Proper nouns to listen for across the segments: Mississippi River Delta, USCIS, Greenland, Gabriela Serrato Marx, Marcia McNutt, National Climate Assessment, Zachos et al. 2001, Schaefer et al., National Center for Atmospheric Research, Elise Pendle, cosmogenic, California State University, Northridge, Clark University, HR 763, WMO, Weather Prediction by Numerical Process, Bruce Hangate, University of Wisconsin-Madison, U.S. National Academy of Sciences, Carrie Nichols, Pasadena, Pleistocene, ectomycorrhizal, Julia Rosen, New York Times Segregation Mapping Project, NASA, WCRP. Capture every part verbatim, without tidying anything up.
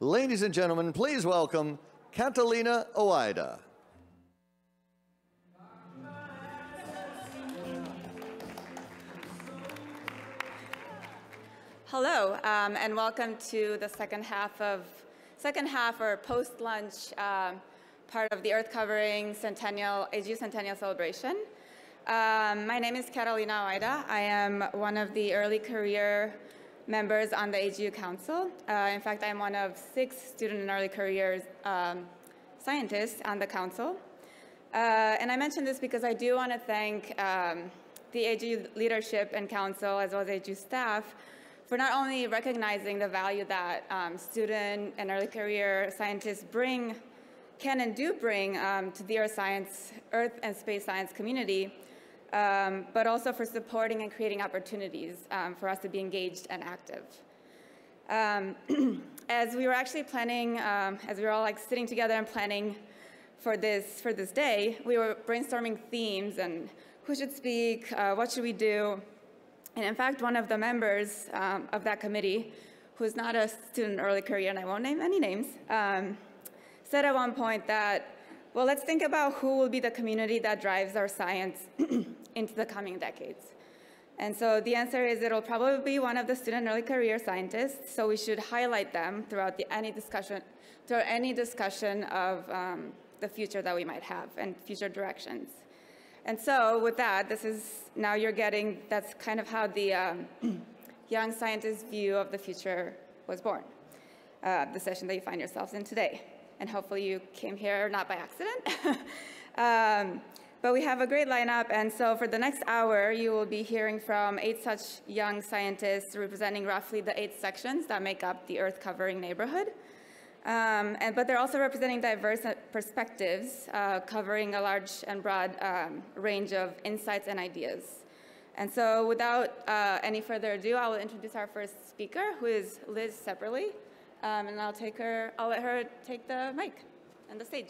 Ladies and gentlemen, please welcome Catalina Oaida. Hello, um, and welcome to the second half of second half or post-lunch um, part of the Earth-covering Centennial A G U Centennial Celebration. Um, my name is Catalina Oaida. I am one of the early career members on the A G U Council. Uh, in fact, I'm one of six student and early career um, scientists on the council. Uh, and I mention this because I do want to thank um, the A G U leadership and council, as well as A G U staff, for not only recognizing the value that um, student and early career scientists bring, can and do bring um, to the earth science, earth and space science community, um, but also for supporting and creating opportunities um, for us to be engaged and active. Um, as we were actually planning, um, as we were all like sitting together and planning for this for this day, we were brainstorming themes and who should speak, uh, what should we do. And in fact, one of the members um, of that committee, who is not a student early career, and I won't name any names, um, said at one point that, well, let's think about who will be the community that drives our science into the coming decades. And so the answer is it'll probably be one of the student early career scientists, so we should highlight them throughout the, any discussion, throughout any discussion of um, the future that we might have and future directions. And so with that, this is, now you're getting, that's kind of how the um, young scientist's view of the future was born, uh, the session that you find yourselves in today. And hopefully you came here not by accident. um, but we have a great lineup, and so for the next hour, you will be hearing from eight such young scientists representing roughly the eight sections that make up the Earth-covering neighborhood. Um, and, but they're also representing diverse perspectives, uh, covering a large and broad um, range of insights and ideas. And so without uh, any further ado, I will introduce our first speaker, who is Liz Ceperley, um, and I'll, take her, I'll let her take the mic and the stage.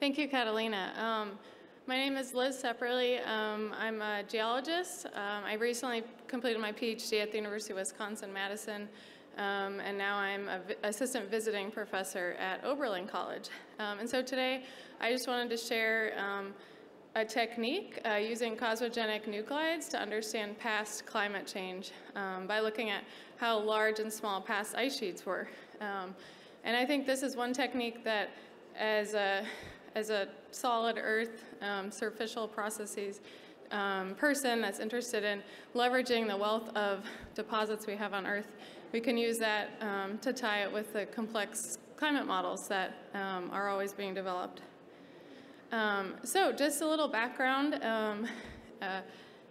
Thank you, Catalina. Um, My name is Liz Ceperley. Um, I'm a geologist. Um, I recently completed my PhD at the University of Wisconsin-Madison, um, and now I'm an vi assistant visiting professor at Oberlin College. Um, and so today, I just wanted to share um, a technique uh, using cosmogenic nuclides to understand past climate change um, by looking at how large and small past ice sheets were. Um, and I think this is one technique that, as a As a solid earth um, surficial processes um, person that's interested in leveraging the wealth of deposits we have on Earth, we can use that um, to tie it with the complex climate models that um, are always being developed. Um, so just a little background. Um, uh,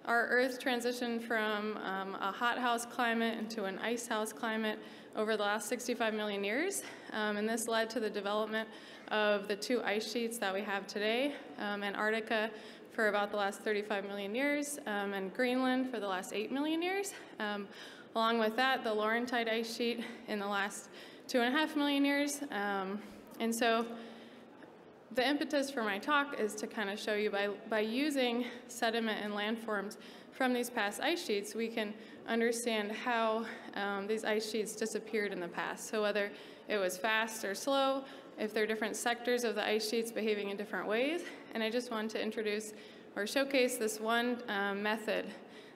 our Earth transitioned from um, a hothouse climate into an icehouse climate over the last sixty-five million years, um, and this led to the development of the two ice sheets that we have today, um, Antarctica for about the last thirty-five million years, um, and Greenland for the last eight million years. Um, along with that, the Laurentide Ice Sheet in the last two and a half million years. Um, and so the impetus for my talk is to kind of show you by, by using sediment and landforms from these past ice sheets, we can understand how um, these ice sheets disappeared in the past. So whether it was fast or slow, if there are different sectors of the ice sheets behaving in different ways. And I just wanted to introduce or showcase this one um, method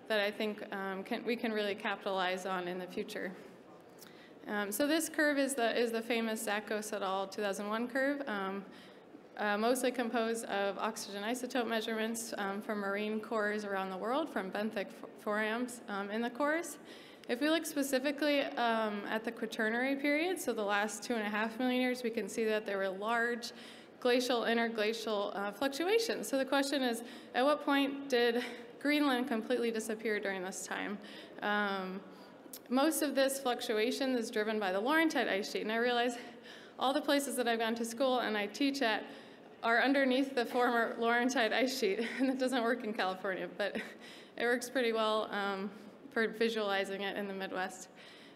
that I think um, can, we can really capitalize on in the future. Um, so this curve is the, is the famous Zachos et al. two thousand one curve, um, uh, mostly composed of oxygen isotope measurements um, from marine cores around the world, from benthic forams um, in the cores. If we look specifically um, at the Quaternary period, so the last two and a half million years, we can see that there were large glacial, interglacial uh, fluctuations. So the question is, at what point did Greenland completely disappear during this time? Um, most of this fluctuation is driven by the Laurentide Ice Sheet, and I realize all the places that I've gone to school and I teach at are underneath the former Laurentide Ice Sheet, and it doesn't work in California, but it works pretty well Um, for visualizing it in the Midwest.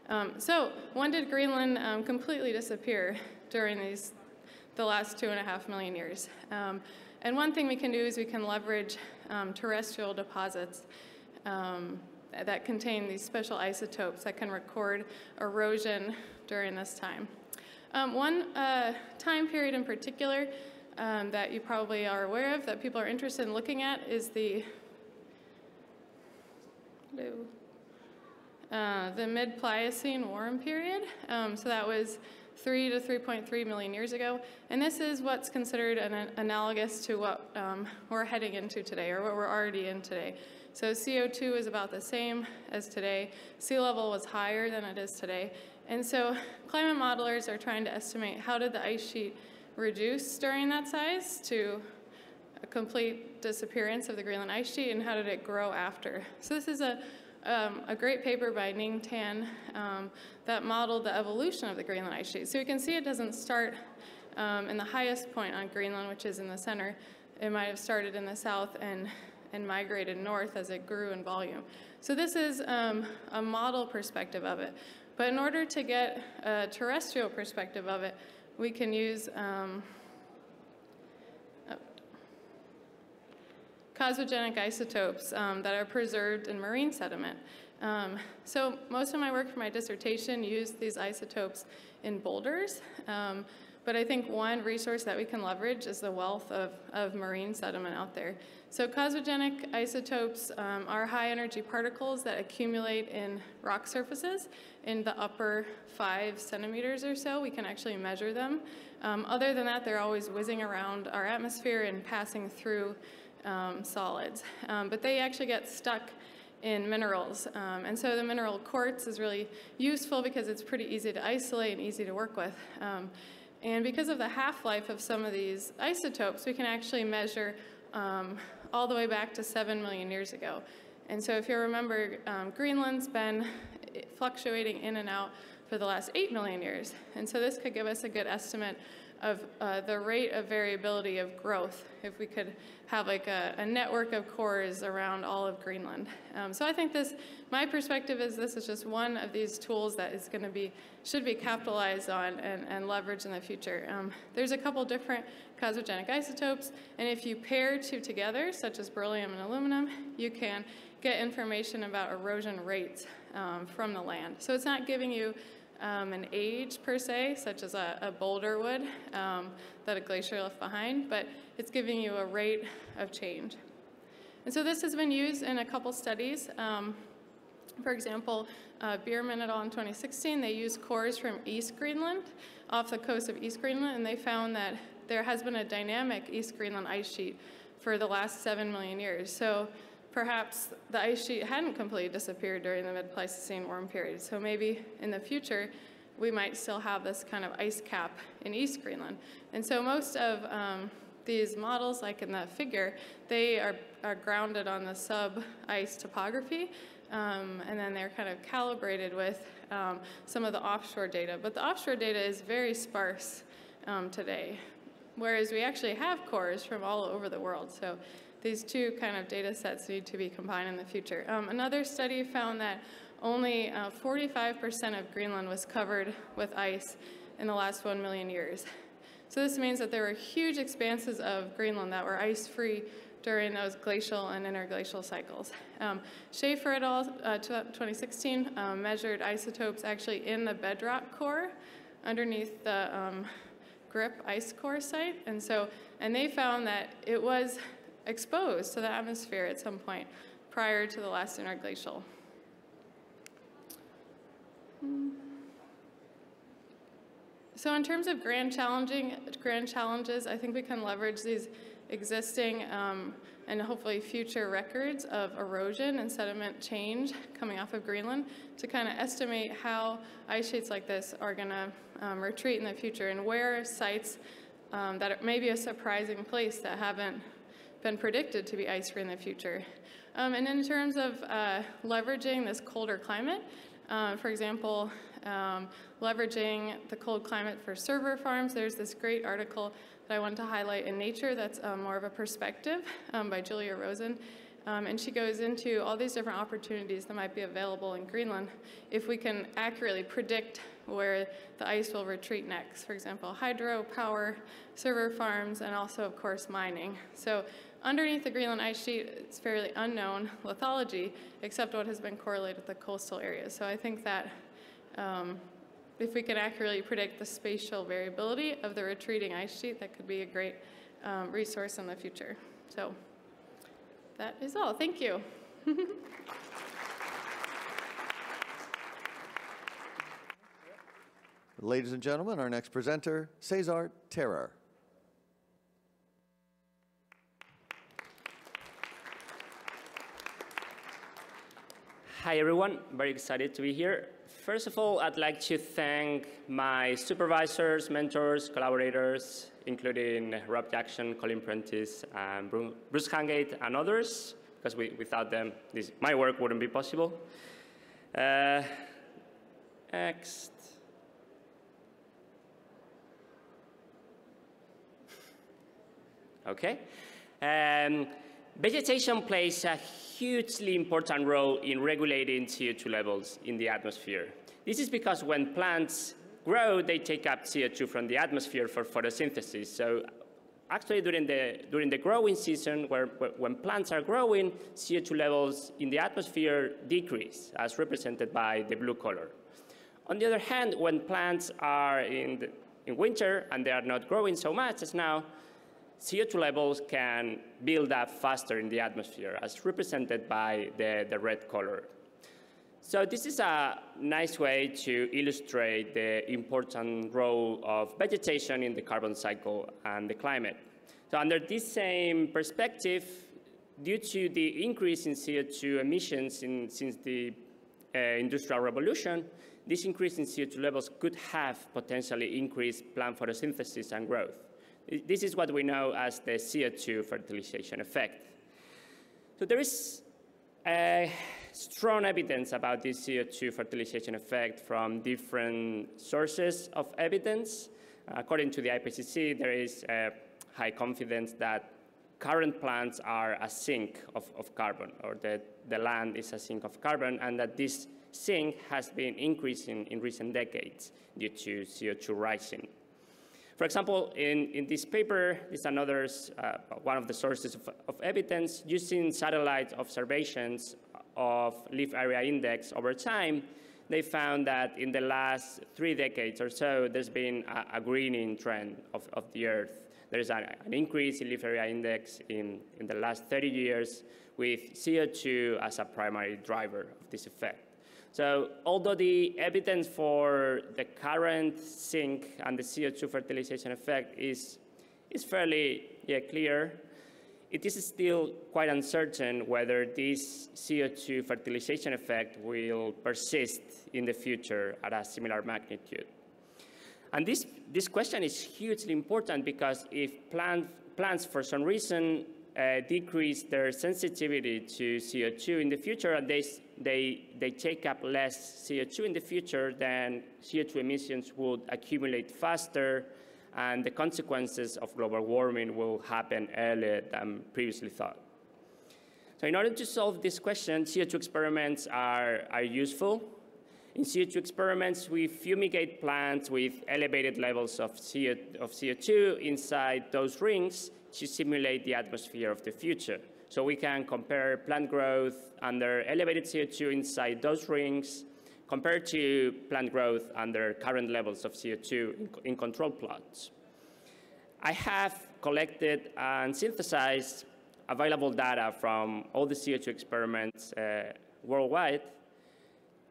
Um, so when did Greenland um, completely disappear during these, the last two and a half million years? Um, And one thing we can do is we can leverage um, terrestrial deposits um, that contain these special isotopes that can record erosion during this time. Um, one uh, time period in particular um, that you probably are aware of that people are interested in looking at is the uh, the mid-Pliocene warm period. Um, so that was three to three point three million years ago. And this is what's considered an, an analogous to what um, we're heading into today, or what we're already in today. So C O two is about the same as today. Sea level was higher than it is today. And so climate modelers are trying to estimate how did the ice sheet reduce during that size to a complete disappearance of the Greenland ice sheet, and how did it grow after. So this is a Um, a great paper by Ning Tan um, that modeled the evolution of the Greenland ice sheet. So you can see it doesn't start um, in the highest point on Greenland, which is in the center. It might have started in the south and, and migrated north as it grew in volume. So this is um, a model perspective of it. But in order to get a terrestrial perspective of it, we can use um, cosmogenic isotopes um, that are preserved in marine sediment. Um, so most of my work for my dissertation used these isotopes in boulders, um, but I think one resource that we can leverage is the wealth of, of marine sediment out there. So cosmogenic isotopes um, are high energy particles that accumulate in rock surfaces in the upper five centimeters or so. We can actually measure them. Um, other than that, they're always whizzing around our atmosphere and passing through Um, solids, um, but they actually get stuck in minerals, um, and so the mineral quartz is really useful because it's pretty easy to isolate and easy to work with, um, and because of the half-life of some of these isotopes, we can actually measure um, all the way back to seven million years ago. And so if you remember, um, Greenland's been fluctuating in and out for the last eight million years, and so this could give us a good estimate of uh, the rate of variability of growth if we could have like a, a network of cores around all of Greenland. Um, so I think this, my perspective is this is just one of these tools that is going to be, should be capitalized on and, and leveraged in the future. Um, there's a couple different cosmogenic isotopes, and if you pair two together, such as beryllium and aluminum, you can get information about erosion rates um, from the land. So it's not giving you Um, an age per se, such as a, a boulder would um, that a glacier left behind, but it's giving you a rate of change. And so this has been used in a couple studies. Um, for example, uh, Beerman et al. In twenty sixteen, they used cores from East Greenland, off the coast of East Greenland, and they found that there has been a dynamic East Greenland ice sheet for the last seven million years. So perhaps the ice sheet hadn't completely disappeared during the mid-Pleistocene warm period. So maybe in the future, we might still have this kind of ice cap in East Greenland. And so most of um, these models, like in that figure, they are, are grounded on the sub-ice topography. Um, and then they're kind of calibrated with um, some of the offshore data. But the offshore data is very sparse um, today, whereas we actually have cores from all over the world. So these two kind of data sets need to be combined in the future. Um, another study found that only forty-five percent uh, of Greenland was covered with ice in the last one million years. So this means that there were huge expanses of Greenland that were ice-free during those glacial and interglacial cycles. Um, Schaefer et al. Uh, twenty sixteen uh, measured isotopes actually in the bedrock core underneath the um, GRIP ice core site, and so and they found that it was exposed to the atmosphere at some point prior to the last interglacial. So in terms of grand, challenging, grand challenges, I think we can leverage these existing um, and hopefully future records of erosion and sediment change coming off of Greenland to kind of estimate how ice sheets like this are going to um, retreat in the future, and where sites um, that may be a surprising place that haven't been predicted to be ice-free in the future. Um, and in terms of uh, leveraging this colder climate, uh, for example, um, leveraging the cold climate for server farms, there's this great article that I want to highlight in Nature that's uh, more of a perspective um, by Julia Rosen. Um, and she goes into all these different opportunities that might be available in Greenland if we can accurately predict where the ice will retreat next. For example, hydropower, server farms, and also, of course, mining. So underneath the Greenland ice sheet, it's fairly unknown lithology, except what has been correlated with the coastal areas. So I think that um, if we can accurately predict the spatial variability of the retreating ice sheet, that could be a great um, resource in the future. So that is all. Thank you. Ladies and gentlemen, our next presenter, Cesar Terra. Hi everyone, very excited to be here. First of all, I'd like to thank my supervisors, mentors, collaborators, including Rob Jackson, Colin Prentice, and Bruce Hangate, and others, because we, without them, this, my work wouldn't be possible. Uh, next. Okay. Um, vegetation plays a hugely important role in regulating C O two levels in the atmosphere. This is because when plants grow, they take up C O two from the atmosphere for photosynthesis. So actually, during the, during the growing season, where, when plants are growing, C O two levels in the atmosphere decrease, as represented by the blue color. On the other hand, when plants are in, the, in winter and they are not growing so much as now, C O two levels can build up faster in the atmosphere, as represented by the, the red color. So this is a nice way to illustrate the important role of vegetation in the carbon cycle and the climate. So under this same perspective, due to the increase in C O two emissions in, since the uh, Industrial Revolution, this increase in C O two levels could have potentially increased plant photosynthesis and growth. This is what we know as the C O two fertilization effect. So there is uh, strong evidence about this C O two fertilization effect from different sources of evidence. According to the I P C C, there is uh, high confidence that current plants are a sink of, of carbon, or that the land is a sink of carbon, and that this sink has been increasing in recent decades due to C O two rising. For example, in, in this paper, this is another uh, one of the sources of, of evidence. Using satellite observations of leaf area index over time, they found that in the last three decades or so, there's been a, a greening trend of, of the Earth. There's an, an increase in leaf area index in, in the last thirty years, with C O two as a primary driver of this effect. So although the evidence for the current sink and the C O two fertilization effect is, is fairly yeah, clear, it is still quite uncertain whether this C O two fertilization effect will persist in the future at a similar magnitude. And this, this question is hugely important because if plant, plants for some reason Uh, decrease their sensitivity to C O two in the future, and they, they, they take up less C O two in the future, then C O two emissions would accumulate faster, and the consequences of global warming will happen earlier than previously thought. So in order to solve this question, C O two experiments are, are useful. In C O two experiments, we fumigate plants with elevated levels of C O two inside those rings to simulate the atmosphere of the future. So we can compare plant growth under elevated C O two inside those rings compared to plant growth under current levels of C O two in, in control plots. I have collected and synthesized available data from all the C O two experiments uh, worldwide,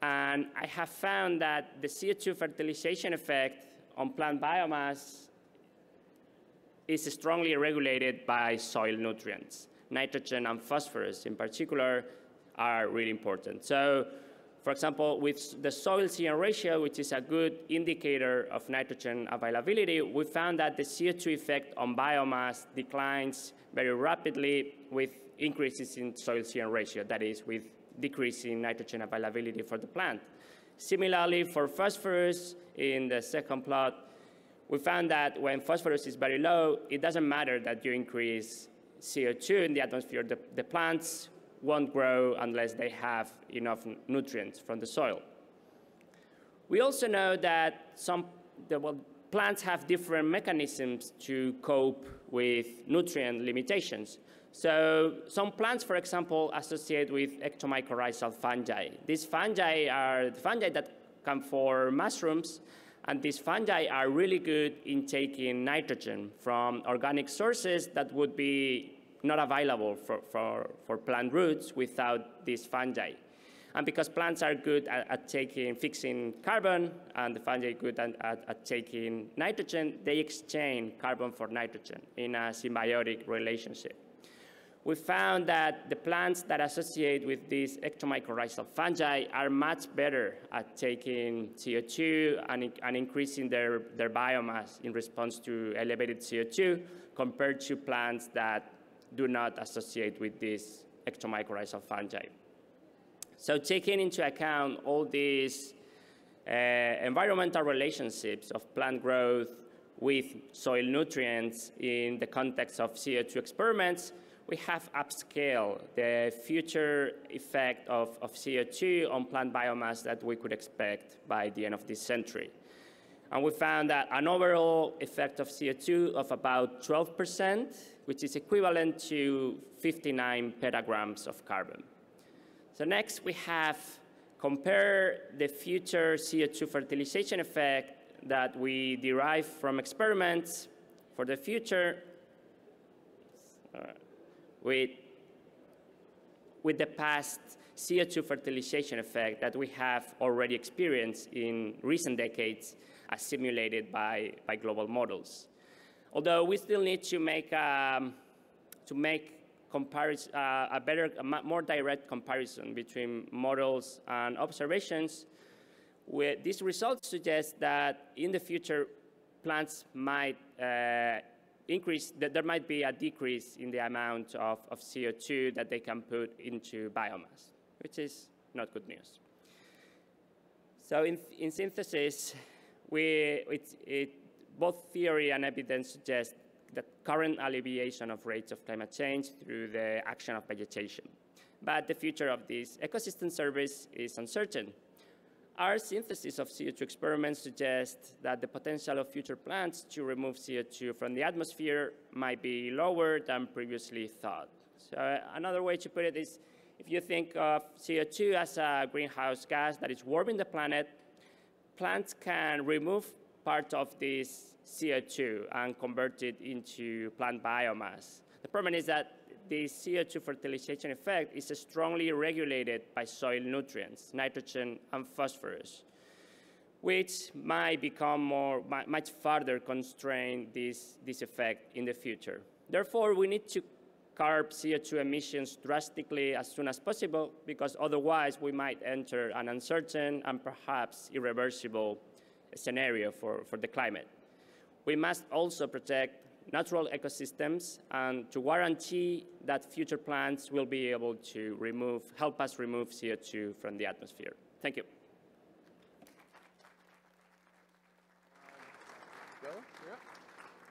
and I have found that the C O two fertilization effect on plant biomass is strongly regulated by soil nutrients. Nitrogen and phosphorus in particular are really important. So, for example, with the soil-C N ratio, which is a good indicator of nitrogen availability, we found that the C O two effect on biomass declines very rapidly with increases in soil-C N ratio, that is, with decreasing nitrogen availability for the plant. Similarly, for phosphorus, in the second plot, we found that when phosphorus is very low, it doesn't matter that you increase C O two in the atmosphere. The, the plants won't grow unless they have enough nutrients from the soil. We also know that some the, well, plants have different mechanisms to cope with nutrient limitations. So some plants, for example, associate with ectomycorrhizal fungi. These fungi are the fungi that come for mushrooms, and these fungi are really good in taking nitrogen from organic sources that would be not available for, for, for plant roots without these fungi. And because plants are good at, at taking, fixing carbon, and the fungi are good at, at, at taking nitrogen, they exchange carbon for nitrogen in a symbiotic relationship. We found that the plants that associate with these ectomycorrhizal fungi are much better at taking C O two and, and increasing their, their biomass in response to elevated C O two compared to plants that do not associate with these ectomycorrhizal fungi. So taking into account all these uh, environmental relationships of plant growth with soil nutrients in the context of C O two experiments, we have upscaled the future effect of, of C O two on plant biomass that we could expect by the end of this century. And we found that an overall effect of C O two of about twelve percent, which is equivalent to fifty-nine petagrams of carbon. So next, we have compared the future C O two fertilization effect that we derive from experiments for the future uh, with, with the past C O two fertilization effect that we have already experienced in recent decades as simulated by, by global models. Although we still need to make, um, to make Comparis, uh, a better, a more direct comparison between models and observations, where these results suggest that in the future, plants might uh, increase, that there might be a decrease in the amount of, of C O two that they can put into biomass, which is not good news. So in, in synthesis, we, it, it, both theory and evidence suggest the current alleviation of rates of climate change through the action of vegetation. But the future of this ecosystem service is uncertain. Our synthesis of C O two experiments suggests that the potential of future plants to remove C O two from the atmosphere might be lower than previously thought. So another way to put it is, if you think of C O two as a greenhouse gas that is warming the planet, plants can remove part of this C O two and convert it into plant biomass. The problem is that the C O two fertilization effect is strongly regulated by soil nutrients, nitrogen and phosphorus, which might become more, much further constrain this, this effect in the future. Therefore, we need to curb C O two emissions drastically as soon as possible, because otherwise we might enter an uncertain and perhaps irreversible scenario for, for the climate. We must also protect natural ecosystems and to guarantee that future plants will be able to remove, help us remove C O two from the atmosphere. Thank you.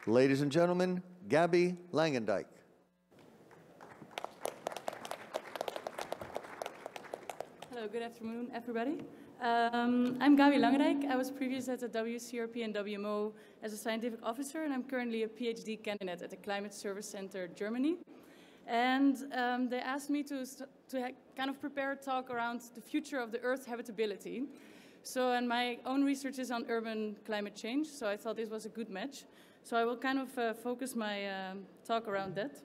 Ladies and gentlemen, Gabi Langendijk. Hello, good afternoon, everybody. Um, I'm Gabi Langendijk. I was previously at the W C R P and W M O as a scientific officer, and I'm currently a PhD candidate at the Climate Service Center, Germany. And um, they asked me to, to kind of prepare a talk around the future of the Earth's habitability. So, and my own research is on urban climate change, so I thought this was a good match. So I will kind of uh, focus my um, talk around that.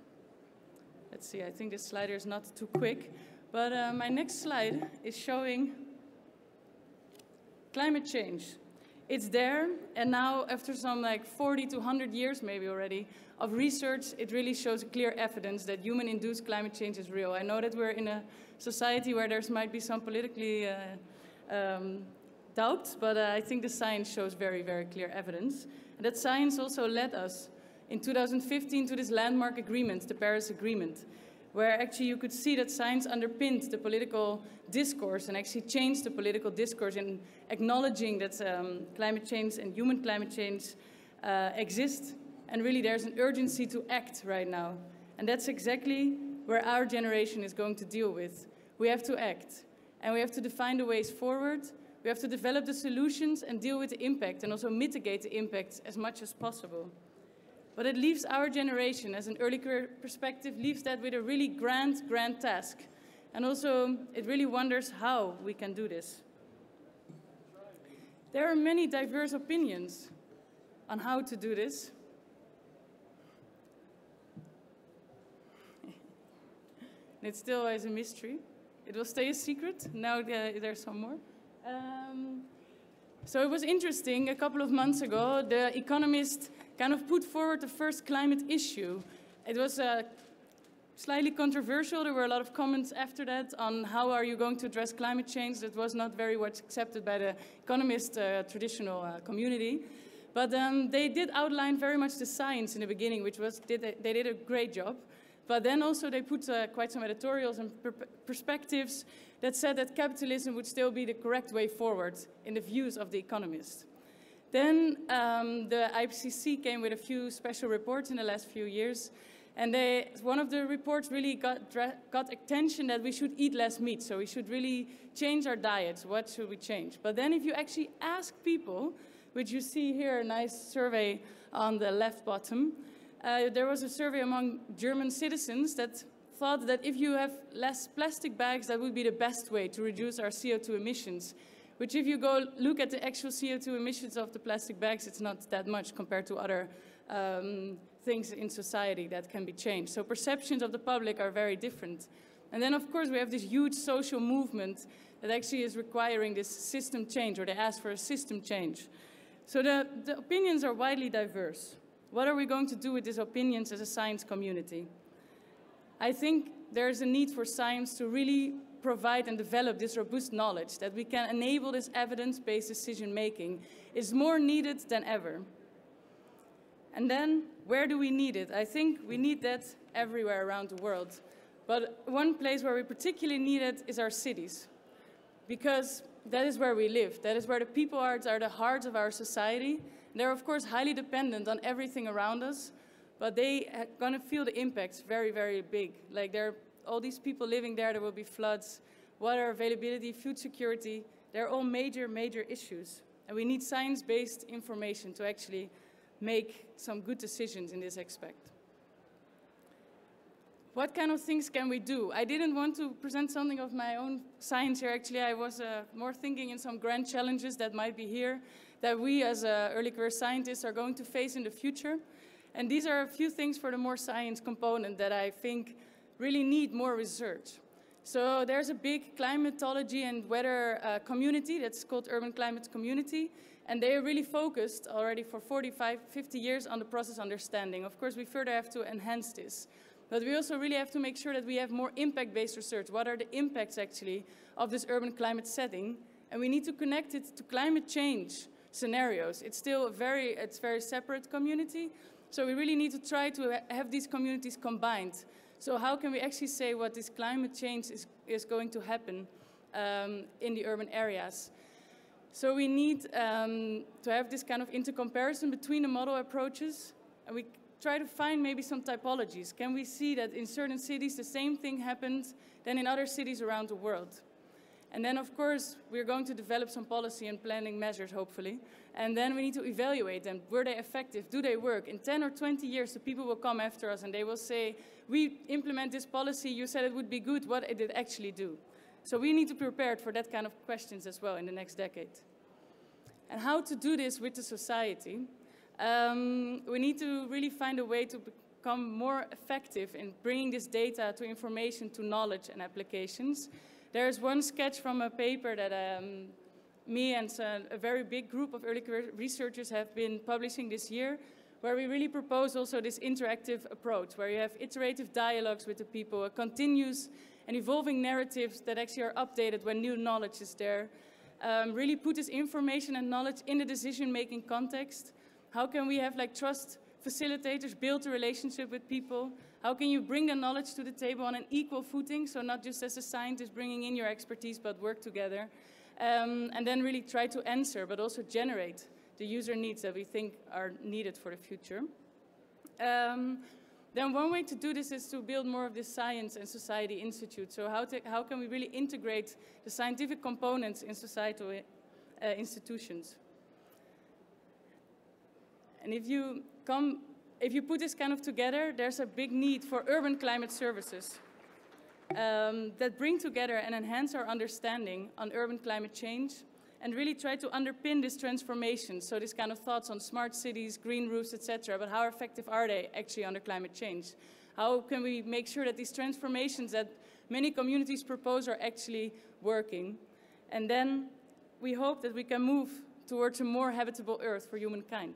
Let's see, I think this slider is not too quick. But uh, my next slide is showing climate change. It's there, and now after some like forty to one hundred years maybe already of research, it really shows clear evidence that human-induced climate change is real. I know that we're in a society where there might be some politically uh, um, doubts, but uh, I think the science shows very, very clear evidence. And that science also led us in two thousand fifteen to this landmark agreement, the Paris Agreement, where actually you could see that science underpinned the political discourse and actually changed the political discourse in acknowledging that um, climate change and human climate change uh, exist. And really there's an urgency to act right now. And that's exactly where our generation is going to deal with. We have to act. And we have to define the ways forward. We have to develop the solutions and deal with the impact, and also mitigate the impact as much as possible. But it leaves our generation, as an early career perspective, leaves that with a really grand, grand task. And also, it really wonders how we can do this. There are many diverse opinions on how to do this. And it still is a mystery. It will stay a secret. Now there, there's some more. Um, so it was interesting, a couple of months ago, the Economist kind of put forward the first climate issue. It was uh, slightly controversial. There were a lot of comments after that on how are you going to address climate change. That was not very much accepted by the Economist uh, traditional uh, community. But um, they did outline very much the science in the beginning, which was did they, they did a great job. But then also they put uh, quite some editorials and per perspectives that said that capitalism would still be the correct way forward in the views of the Economist. Then um, the I P C C came with a few special reports in the last few years, and they, one of the reports really got, got attention that we should eat less meat, so we should really change our diets. What should we change? But then if you actually ask people, which you see here, a nice survey on the left bottom, Uh, there was a survey among German citizens that thought that if you have less plastic bags, that would be the best way to reduce our C O two emissions, which if you go look at the actual C O two emissions of the plastic bags, it's not that much compared to other um, things in society that can be changed. So perceptions of the public are very different. And then, of course, we have this huge social movement that actually is requiring this system change, or they ask for a system change. So the, the opinions are widely diverse. What are we going to do with these opinions as a science community? I think there is a need for science to really provide and develop this robust knowledge that we can enable this evidence-based decision-making is more needed than ever. And then, where do we need it? I think we need that everywhere around the world. But one place where we particularly need it is our cities. Because that is where we live. That is where the people are, are the heart of our society. They're, of course, highly dependent on everything around us, but they are going to feel the impacts very, very big. Like, there are all these people living there, there will be floods, water availability, food security. They're all major, major issues. And we need science-based information to actually make some good decisions in this aspect. What kind of things can we do? I didn't want to present something of my own science here. Actually, I was uh, more thinking in some grand challenges that might be here that we as uh, early career scientists are going to face in the future. And these are a few things for the more science component that I think really need more research. So there's a big climatology and weather uh, community that's called Urban Climate Community. And they are really focused already for forty-five, fifty years on the process understanding. Of course, we further have to enhance this. But we also really have to make sure that we have more impact-based research. What are the impacts, actually, of this urban climate setting? And we need to connect it to climate change scenarios. It's still a very, it's very separate community. So we really need to try to have these communities combined. So how can we actually say what this climate change is, is going to happen um, in the urban areas? So we need um, to have this kind of intercomparison between the model approaches. And we try to find maybe some typologies. Can we see that in certain cities the same thing happens than in other cities around the world? And then, of course, we're going to develop some policy and planning measures, hopefully. And then we need to evaluate them. Were they effective? Do they work? In ten or twenty years, the people will come after us and they will say, we implement this policy, you said it would be good, what did it actually do? So we need to be prepared for that kind of questions as well in the next decade. And how to do this with the society? Um, we need to really find a way to become more effective in bringing this data to information, to knowledge and applications. There is one sketch from a paper that um, me and a very big group of early career researchers have been publishing this year, where we really propose also this interactive approach, where you have iterative dialogues with the people, a continuous and evolving narratives that actually are updated when new knowledge is there. Um, really put this information and knowledge in the decision-making context. How can we have like trust facilitators build a relationship with people? How can you bring the knowledge to the table on an equal footing? So not just as a scientist bringing in your expertise, but work together. Um, and then really try to answer, but also generate the user needs that we think are needed for the future. Um, then one way to do this is to build more of this science and society institute. So how, to, how can we really integrate the scientific components in societal uh, institutions. And if you come, if you put this kind of together, there's a big need for urban climate services um, that bring together and enhance our understanding on urban climate change and really try to underpin this transformation. So this kind of thoughts on smart cities, green roofs, et cetera, but how effective are they actually under climate change? How can we make sure that these transformations that many communities propose are actually working? And then we hope that we can move towards a more habitable Earth for humankind.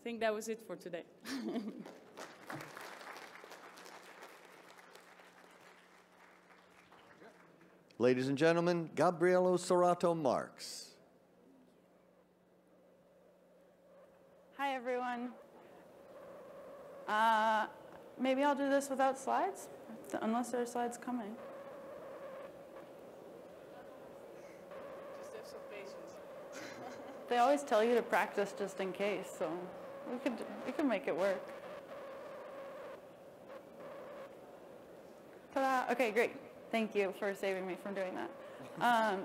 I think that was it for today. Ladies and gentlemen, Gabriela Serrato Marx. Hi, everyone. Uh, maybe I'll do this without slides, unless there are slides coming. Just have some patience. They always tell you to practice just in case, so we could we could make it work. Ta-da! Okay, great. Thank you for saving me from doing that. Um,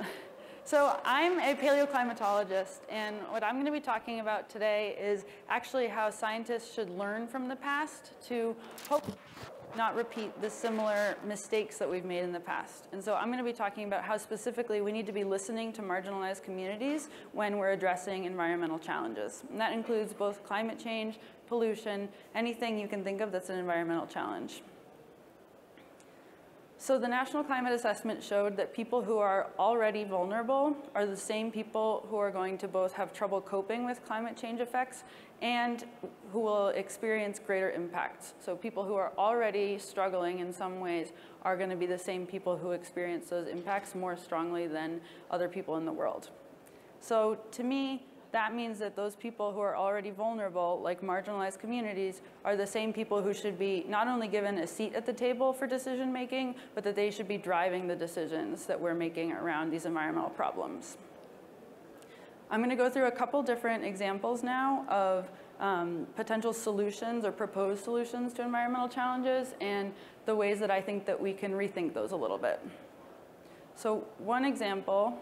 so I'm a paleoclimatologist, and what I'm going to be talking about today is actually how scientists should learn from the past to hopefully not repeat the similar mistakes that we've made in the past. And so I'm going to be talking about how specifically we need to be listening to marginalized communities when we're addressing environmental challenges. And that includes both climate change, pollution, anything you can think of that's an environmental challenge. So the National Climate Assessment showed that people who are already vulnerable are the same people who are going to both have trouble coping with climate change effects and who will experience greater impacts. So people who are already struggling in some ways are going to be the same people who experience those impacts more strongly than other people in the world. So to me, that means that those people who are already vulnerable, like marginalized communities, are the same people who should be not only given a seat at the table for decision making, but that they should be driving the decisions that we're making around these environmental problems. I'm going to go through a couple different examples now of um, potential solutions or proposed solutions to environmental challenges and the ways that I think that we can rethink those a little bit. So one example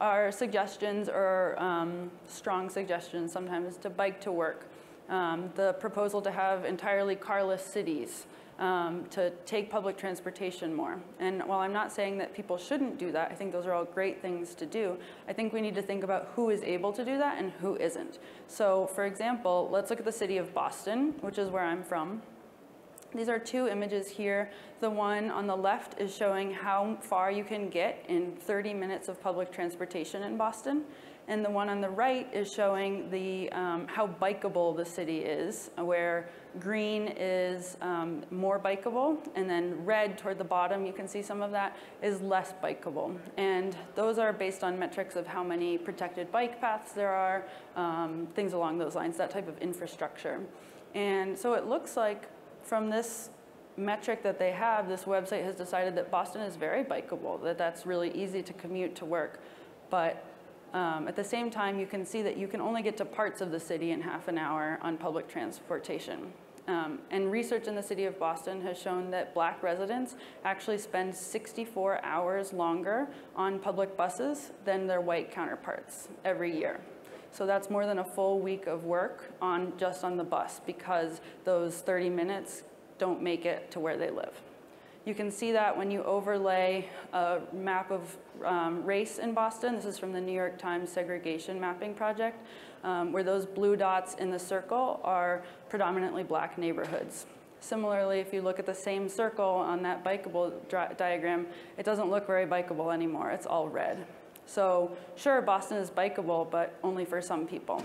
are suggestions or um, strong suggestions sometimes to bike to work. Um, the proposal to have entirely carless cities, um, to take public transportation more. And while I'm not saying that people shouldn't do that, I think those are all great things to do. I think we need to think about who is able to do that and who isn't. So for example, let's look at the city of Boston, which is where I'm from. These are two images here. The one on the left is showing how far you can get in thirty minutes of public transportation in Boston. And the one on the right is showing the, um, how bikeable the city is, where green is um, more bikeable, and then red toward the bottom, you can see some of that, is less bikeable. And those are based on metrics of how many protected bike paths there are, um, things along those lines, that type of infrastructure. And so it looks like from this metric that they have, this website has decided that Boston is very bikeable, that that's really easy to commute to work. But um, at the same time, you can see that you can only get to parts of the city in half an hour on public transportation. Um, and research in the city of Boston has shown that black residents actually spend sixty-four hours longer on public buses than their white counterparts every year. So that's more than a full week of work on just on the bus because those thirty minutes don't make it to where they live. You can see that when you overlay a map of um, race in Boston. This is from the New York Times Segregation Mapping Project, um, where those blue dots in the circle are predominantly black neighborhoods. Similarly, if you look at the same circle on that bikeable diagram, it doesn't look very bikeable anymore. It's all red. So sure, Boston is bikeable, but only for some people.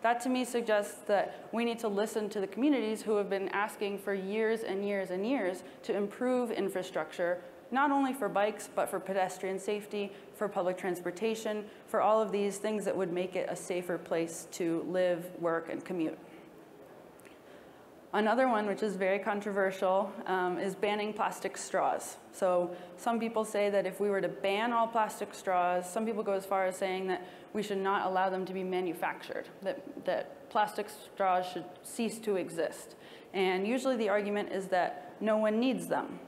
That to me suggests that we need to listen to the communities who have been asking for years and years and years to improve infrastructure, not only for bikes, but for pedestrian safety, for public transportation, for all of these things that would make it a safer place to live, work, and commute. Another one, which is very controversial, um, is banning plastic straws. So some people say that if we were to ban all plastic straws, some people go as far as saying that we should not allow them to be manufactured, that, that plastic straws should cease to exist. And usually the argument is that no one needs them.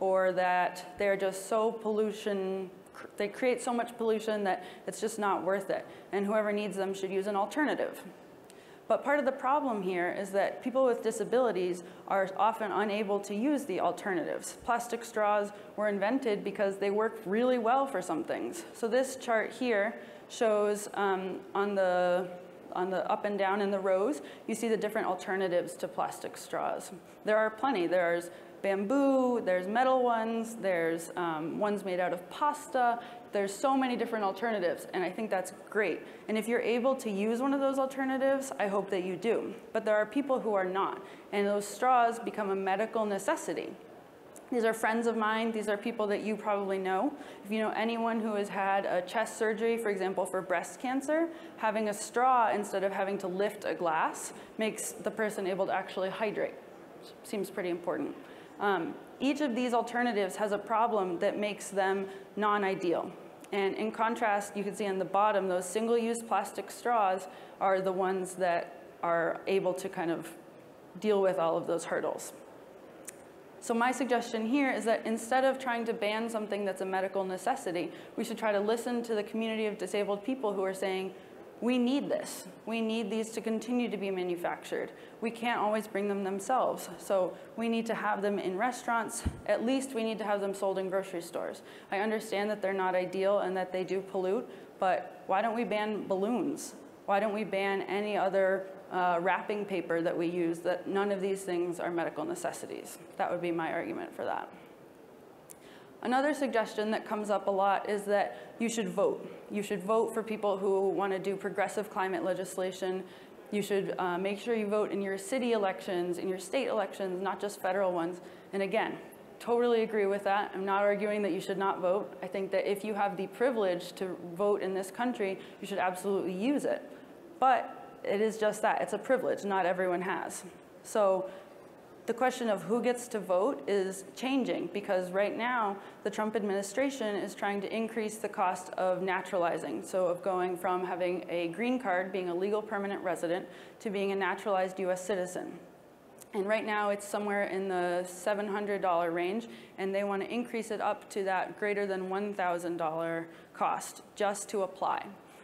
or that they're just so pollution, they create so much pollution that it's just not worth it. And whoever needs them should use an alternative. But part of the problem here is that people with disabilities are often unable to use the alternatives. Plastic straws were invented because they work really well for some things. So this chart here shows um, on the on the up and down in the rows, you see the different alternatives to plastic straws. There are plenty. There's bamboo, there's metal ones, there's um, ones made out of pasta. There's so many different alternatives, and I think that's great. And if you're able to use one of those alternatives, I hope that you do. But there are people who are not, and those straws become a medical necessity. These are friends of mine. These are people that you probably know. If you know anyone who has had a chest surgery, for example, for breast cancer, having a straw instead of having to lift a glass makes the person able to actually hydrate. Seems pretty important. Um, each of these alternatives has a problem that makes them non-ideal. And in contrast, you can see on the bottom, those single-use plastic straws are the ones that are able to kind of deal with all of those hurdles. So my suggestion here is that instead of trying to ban something that's a medical necessity, we should try to listen to the community of disabled people who are saying, we need this. We need these to continue to be manufactured. We can't always bring them themselves. So we need to have them in restaurants. At least we need to have them sold in grocery stores. I understand that they're not ideal and that they do pollute, but why don't we ban balloons? Why don't we ban any other Uh, wrapping paper that we use, that none of these things are medical necessities? That would be my argument for that. Another suggestion that comes up a lot is that you should vote. You should vote for people who want to do progressive climate legislation. You should uh, make sure you vote in your city elections, in your state elections, not just federal ones. And again, totally agree with that. I'm not arguing that you should not vote. I think that if you have the privilege to vote in this country, you should absolutely use it. But it is just that. It's a privilege. Not everyone has. So the question of who gets to vote is changing, because right now the Trump administration is trying to increase the cost of naturalizing, so of going from having a green card, being a legal permanent resident, to being a naturalized U S citizen. And right now it's somewhere in the seven hundred dollar range, and they want to increase it up to that greater than one thousand dollar cost just to apply.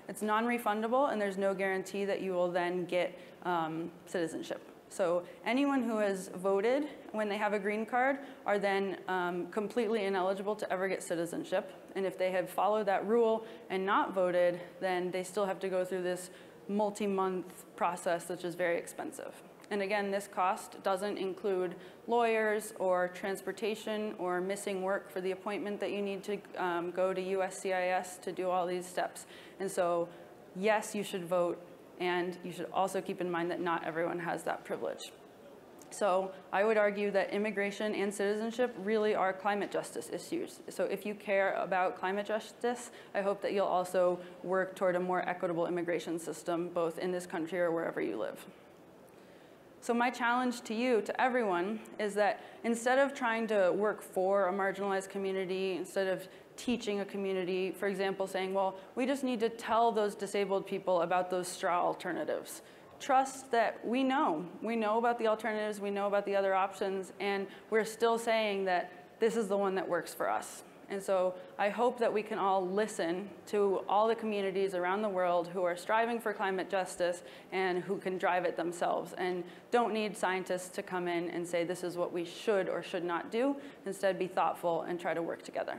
It's non-refundable, and there's no guarantee that you will then get um, citizenship. So anyone who has voted when they have a green card are then um, completely ineligible to ever get citizenship. And if they had followed that rule and not voted, then they still have to go through this multi-month process, which is very expensive. And again, this cost doesn't include lawyers or transportation or missing work for the appointment that you need to um, go to U S C I S to do all these steps. And so, yes, you should vote, and you should also keep in mind that not everyone has that privilege. So I would argue that immigration and citizenship really are climate justice issues. So if you care about climate justice, I hope that you'll also work toward a more equitable immigration system, both in this country or wherever you live. So my challenge to you, to everyone, is that instead of trying to work for a marginalized community, instead of teaching a community, for example, saying, well, we just need to tell those disabled people about those straw alternatives. Trust that we know. We know about the alternatives. We know about the other options. And we're still saying that this is the one that works for us. And so I hope that we can all listen to all the communities around the world who are striving for climate justice and who can drive it themselves and don't need scientists to come in and say this is what we should or should not do. Instead, be thoughtful and try to work together.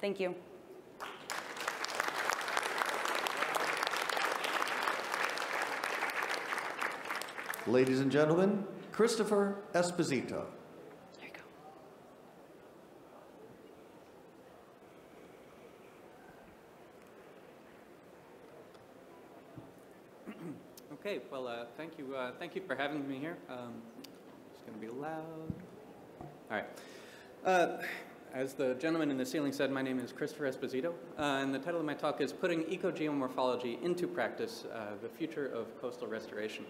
Thank you. Ladies and gentlemen, Christopher Esposito. Okay, well, uh, thank you. Uh, thank you for having me here. Um, it's going to be loud. All right. Uh, as the gentleman in the ceiling said, my name is Christopher Esposito, uh, and the title of my talk is Putting Ecogeomorphology into Practice, uh, the Future of Coastal Restoration.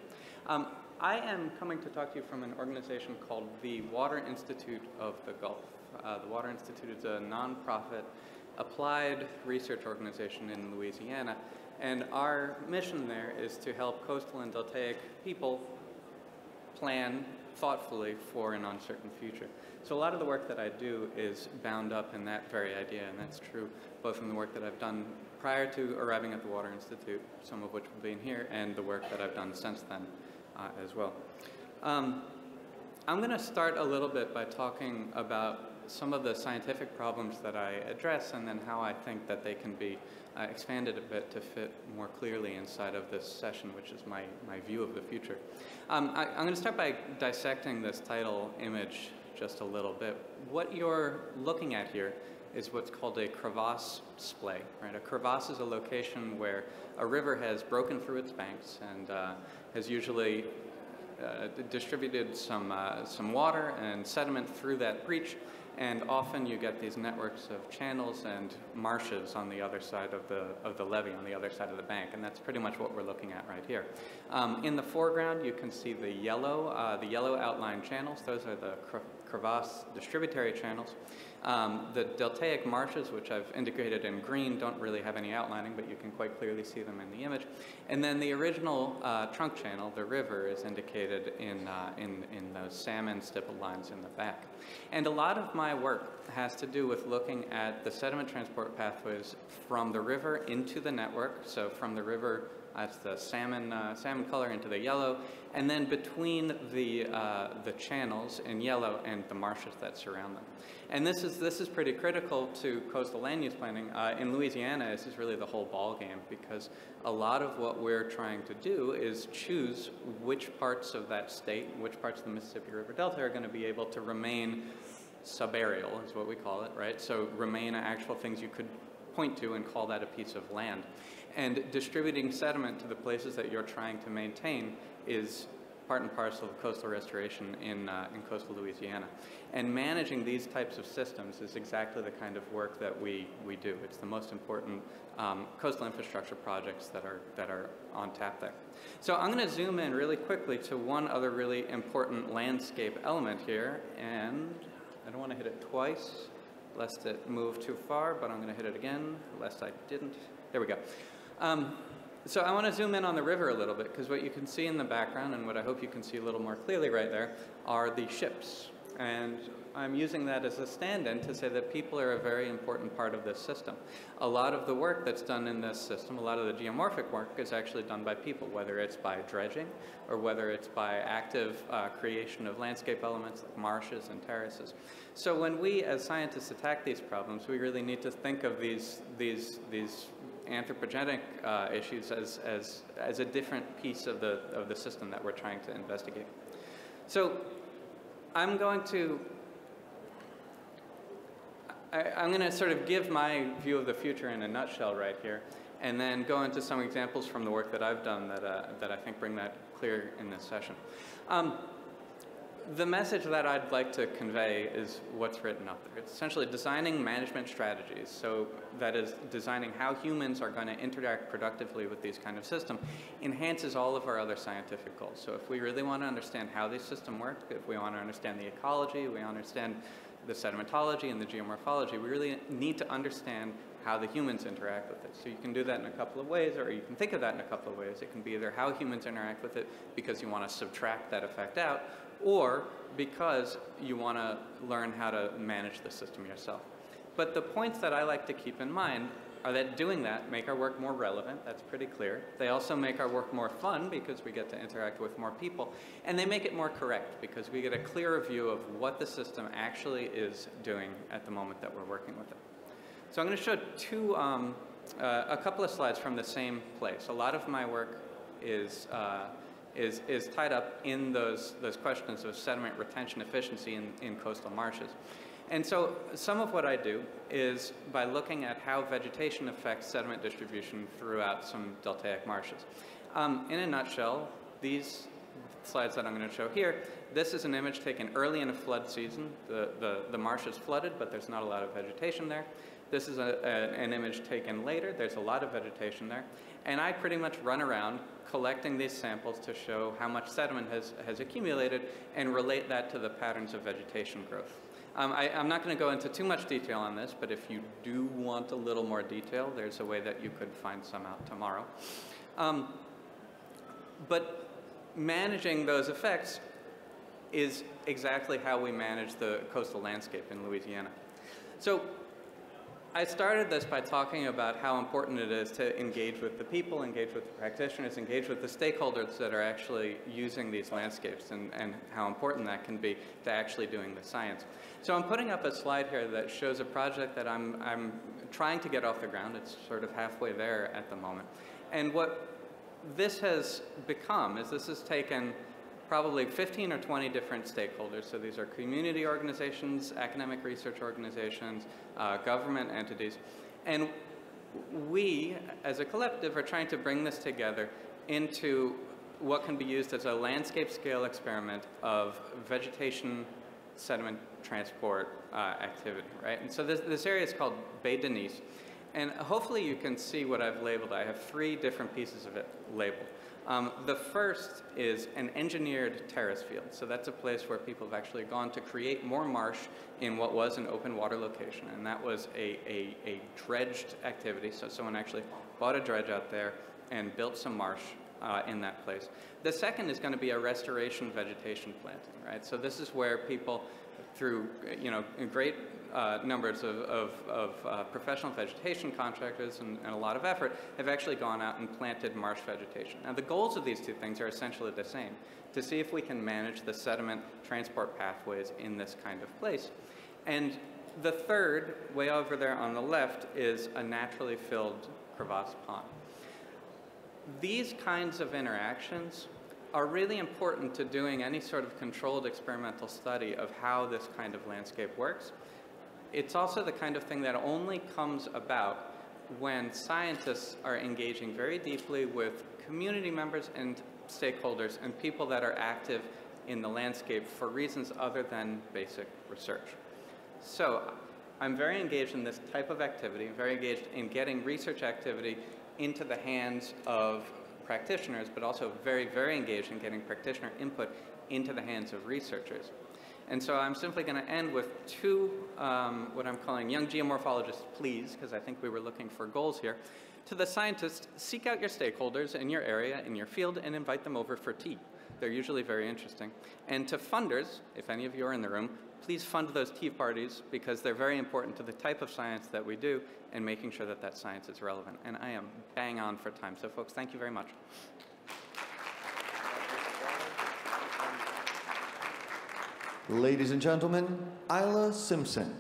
Um, I am coming to talk to you from an organization called the Water Institute of the Gulf. Uh, the Water Institute is a nonprofit applied research organization in Louisiana. And our mission there is to help coastal and deltaic people plan thoughtfully for an uncertain future. So a lot of the work that I do is bound up in that very idea, and that's true both from the work that I've done prior to arriving at the Water Institute, some of which will be in here, and the work that I've done since then uh, as well. Um, I'm going to start a little bit by talking about some of the scientific problems that I address, and then how I think that they can be uh, expanded a bit to fit more clearly inside of this session, which is my, my view of the future. Um, I, I'm going to start by dissecting this tidal image just a little bit. What you're looking at here is what's called a crevasse splay, right? A crevasse is a location where a river has broken through its banks and uh, has usually uh, distributed some, uh, some water and sediment through that breach, and often you get these networks of channels and marshes on the other side of the, of the levee, on the other side of the bank, and that's pretty much what we're looking at right here. Um, in the foreground, you can see the yellow, uh, the yellow outline channels. Those are the cre crevasse distributary channels. Um, the deltaic marshes, which I've indicated in green, don't really have any outlining, but you can quite clearly see them in the image. And then the original uh, trunk channel, the river, is indicated in, uh, in, in those salmon stippled lines in the back. And a lot of my work has to do with looking at the sediment transport pathways from the river into the network, so from the river, that's the salmon, uh, salmon color into the yellow, and then between the, uh, the channels in yellow and the marshes that surround them. And this is, this is pretty critical to coastal land use planning. Uh, in Louisiana, this is really the whole ball game, because a lot of what we're trying to do is choose which parts of that state, which parts of the Mississippi River Delta are going to be able to remain subaerial, is what we call it, right? So remain actual things you could point to and call that a piece of land. And distributing sediment to the places that you're trying to maintain is part and parcel of coastal restoration in, uh, in coastal Louisiana. And managing these types of systems is exactly the kind of work that we, we do. It's the most important um, coastal infrastructure projects that are, that are on tap there. So I'm going to zoom in really quickly to one other really important landscape element here, and I don't want to hit it twice, lest it move too far, but I'm going to hit it again, lest I didn't. There we go. Um, so I want to zoom in on the river a little bit, because what you can see in the background, and what I hope you can see a little more clearly right there, are the ships. And I'm using that as a stand-in to say that people are a very important part of this system. A lot of the work that's done in this system, a lot of the geomorphic work, is actually done by people, whether it's by dredging or whether it's by active uh, creation of landscape elements like marshes and terraces. So when we as scientists attack these problems, we really need to think of these, these, these anthropogenic uh, issues as, as, as a different piece of the, of the system that we're trying to investigate. So I'm going to, I, I'm going to sort of give my view of the future in a nutshell right here, and then go into some examples from the work that I've done that, uh, that I think bring that clear in this session. Um, The message that I'd like to convey is what's written up there. It's essentially designing management strategies. So that is designing how humans are going to interact productively with these kind of systems enhances all of our other scientific goals. So if we really want to understand how these systems work, if we want to understand the ecology, we understand the sedimentology and the geomorphology, we really need to understand how the humans interact with it. So you can do that in a couple of ways, or you can think of that in a couple of ways. It can be either how humans interact with it because you want to subtract that effect out, or because you want to learn how to manage the system yourself. But the points that I like to keep in mind are that doing that make our work more relevant, that's pretty clear. They also make our work more fun because we get to interact with more people, and they make it more correct because we get a clearer view of what the system actually is doing at the moment that we're working with it. So I'm going to show two, um, uh, a couple of slides from the same place. A lot of my work is uh, Is, is tied up in those, those questions of sediment retention efficiency in, in coastal marshes. And so some of what I do is by looking at how vegetation affects sediment distribution throughout some deltaic marshes. Um, in a nutshell, these slides that I'm going to show here, this is an image taken early in a flood season. The, the, the marsh is flooded, but there's not a lot of vegetation there. This is a, a, an image taken later. There's a lot of vegetation there. And I pretty much run around collecting these samples to show how much sediment has, has accumulated and relate that to the patterns of vegetation growth. Um, I, I'm not going to go into too much detail on this, but if you do want a little more detail, there's a way that you could find some out tomorrow. Um, but managing those effects is exactly how we manage the coastal landscape in Louisiana. So I started this by talking about how important it is to engage with the people, engage with the practitioners, engage with the stakeholders that are actually using these landscapes, and, and how important that can be to actually doing the science. So I'm putting up a slide here that shows a project that I'm, I'm trying to get off the ground. It's sort of halfway there at the moment. And what this has become is this has taken probably fifteen or twenty different stakeholders. So these are community organizations, academic research organizations, uh, government entities. And we, as a collective, are trying to bring this together into what can be used as a landscape scale experiment of vegetation sediment transport uh, activity, right? And so this, this area is called Bay Denise. And hopefully you can see what I've labeled. I have three different pieces of it labeled. Um, the first is an engineered terrace field. So that's a place where people have actually gone to create more marsh in what was an open water location. And that was a, a, a dredged activity. So someone actually bought a dredge out there and built some marsh uh, in that place. The second is going to be a restoration vegetation planting, right? So this is where people, through you know, great uh, numbers of, of, of uh, professional vegetation contractors and, and a lot of effort, have actually gone out and planted marsh vegetation. Now the goals of these two things are essentially the same, to see if we can manage the sediment transport pathways in this kind of place. And the third, way over there on the left, is a naturally filled crevasse pond. These kinds of interactions are really important to doing any sort of controlled experimental study of how this kind of landscape works. It's also the kind of thing that only comes about when scientists are engaging very deeply with community members and stakeholders and people that are active in the landscape for reasons other than basic research. So I'm very engaged in this type of activity. I'm very engaged in getting research activity into the hands of practitioners, but also very, very engaged in getting practitioner input into the hands of researchers. And so I'm simply going to end with two, um, what I'm calling young geomorphologists, please, because I think we were looking for goals here. To the scientists, seek out your stakeholders in your area, in your field, and invite them over for tea. They're usually very interesting. And to funders, if any of you are in the room, please fund those tea parties, because they're very important to the type of science that we do and making sure that that science is relevant. And I am bang on for time. So folks, thank you very much. Ladies and gentlemen, Isla Simpson.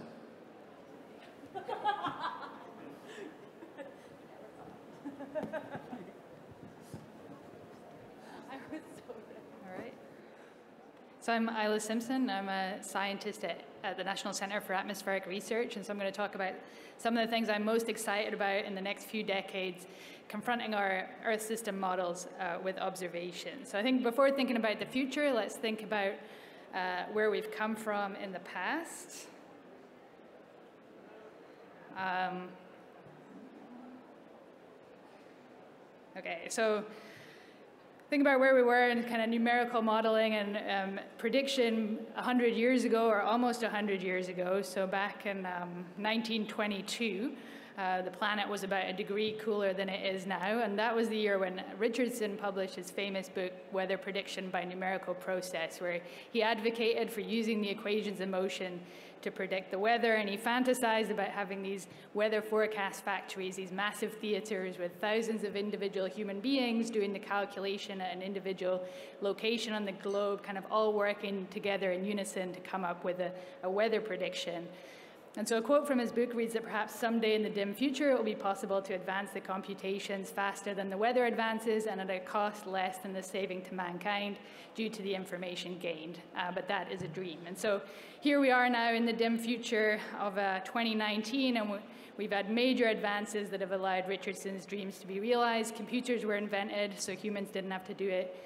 So I'm Isla Simpson. I'm a scientist at, at the National Center for Atmospheric Research, and so I'm going to talk about some of the things I'm most excited about in the next few decades, confronting our Earth system models uh, with observations. So I think before thinking about the future, let's think about uh, where we've come from in the past. Um, okay, so. Think about where we were in kind of numerical modeling and um, prediction one hundred years ago, or almost one hundred years ago. So back in um, nineteen twenty-two, uh, the planet was about a degree cooler than it is now. And that was the year when Richardson published his famous book, Weather Prediction by Numerical Process, where he advocated for using the equations of motion to predict the weather. And he fantasized about having these weather forecast factories, these massive theaters with thousands of individual human beings doing the calculation at an individual location on the globe, kind of all working together in unison to come up with a, a weather prediction. And so a quote from his book reads that perhaps someday in the dim future, it will be possible to advance the computations faster than the weather advances and at a cost less than the saving to mankind due to the information gained. Uh, but that is a dream. And so here we are now in the dim future of uh, twenty nineteen, and we've had major advances that have allowed Richardson's dreams to be realized. Computers were invented, so humans didn't have to do it.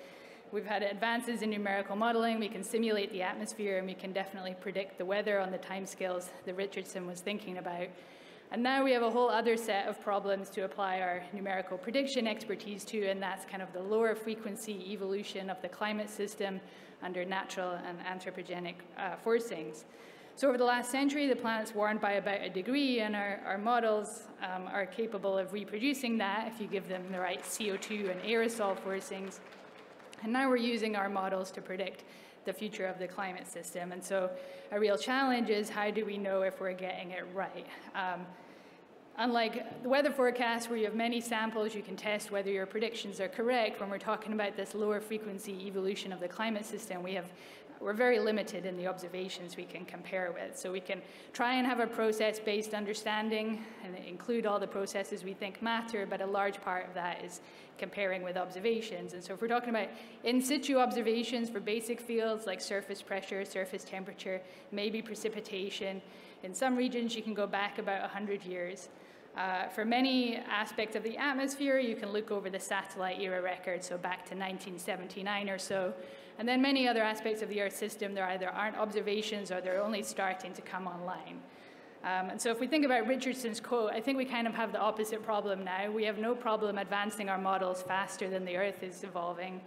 We've had advances in numerical modeling. We can simulate the atmosphere, and we can definitely predict the weather on the timescales that Richardson was thinking about. And now we have a whole other set of problems to apply our numerical prediction expertise to, and that's kind of the lower frequency evolution of the climate system under natural and anthropogenic uh, forcings. So over the last century, the planet's warmed by about a degree, and our, our models um, are capable of reproducing that if you give them the right C O two and aerosol forcings. And now we're using our models to predict the future of the climate system. And so a real challenge is, how do we know if we're getting it right? Um, unlike the weather forecast, where you have many samples, you can test whether your predictions are correct. When we're talking about this lower frequency evolution of the climate system, we have we're very limited in the observations we can compare with. So we can try and have a process-based understanding and include all the processes we think matter, but a large part of that is comparing with observations. And so if we're talking about in situ observations for basic fields like surface pressure, surface temperature, maybe precipitation, in some regions you can go back about one hundred years. Uh, for many aspects of the atmosphere, you can look over the satellite era record, so back to nineteen seventy-nine or so. And then many other aspects of the Earth system, there either aren't observations or they're only starting to come online. Um, and so if we think about Richardson's quote, I think we kind of have the opposite problem now. We have no problem advancing our models faster than the Earth is evolving.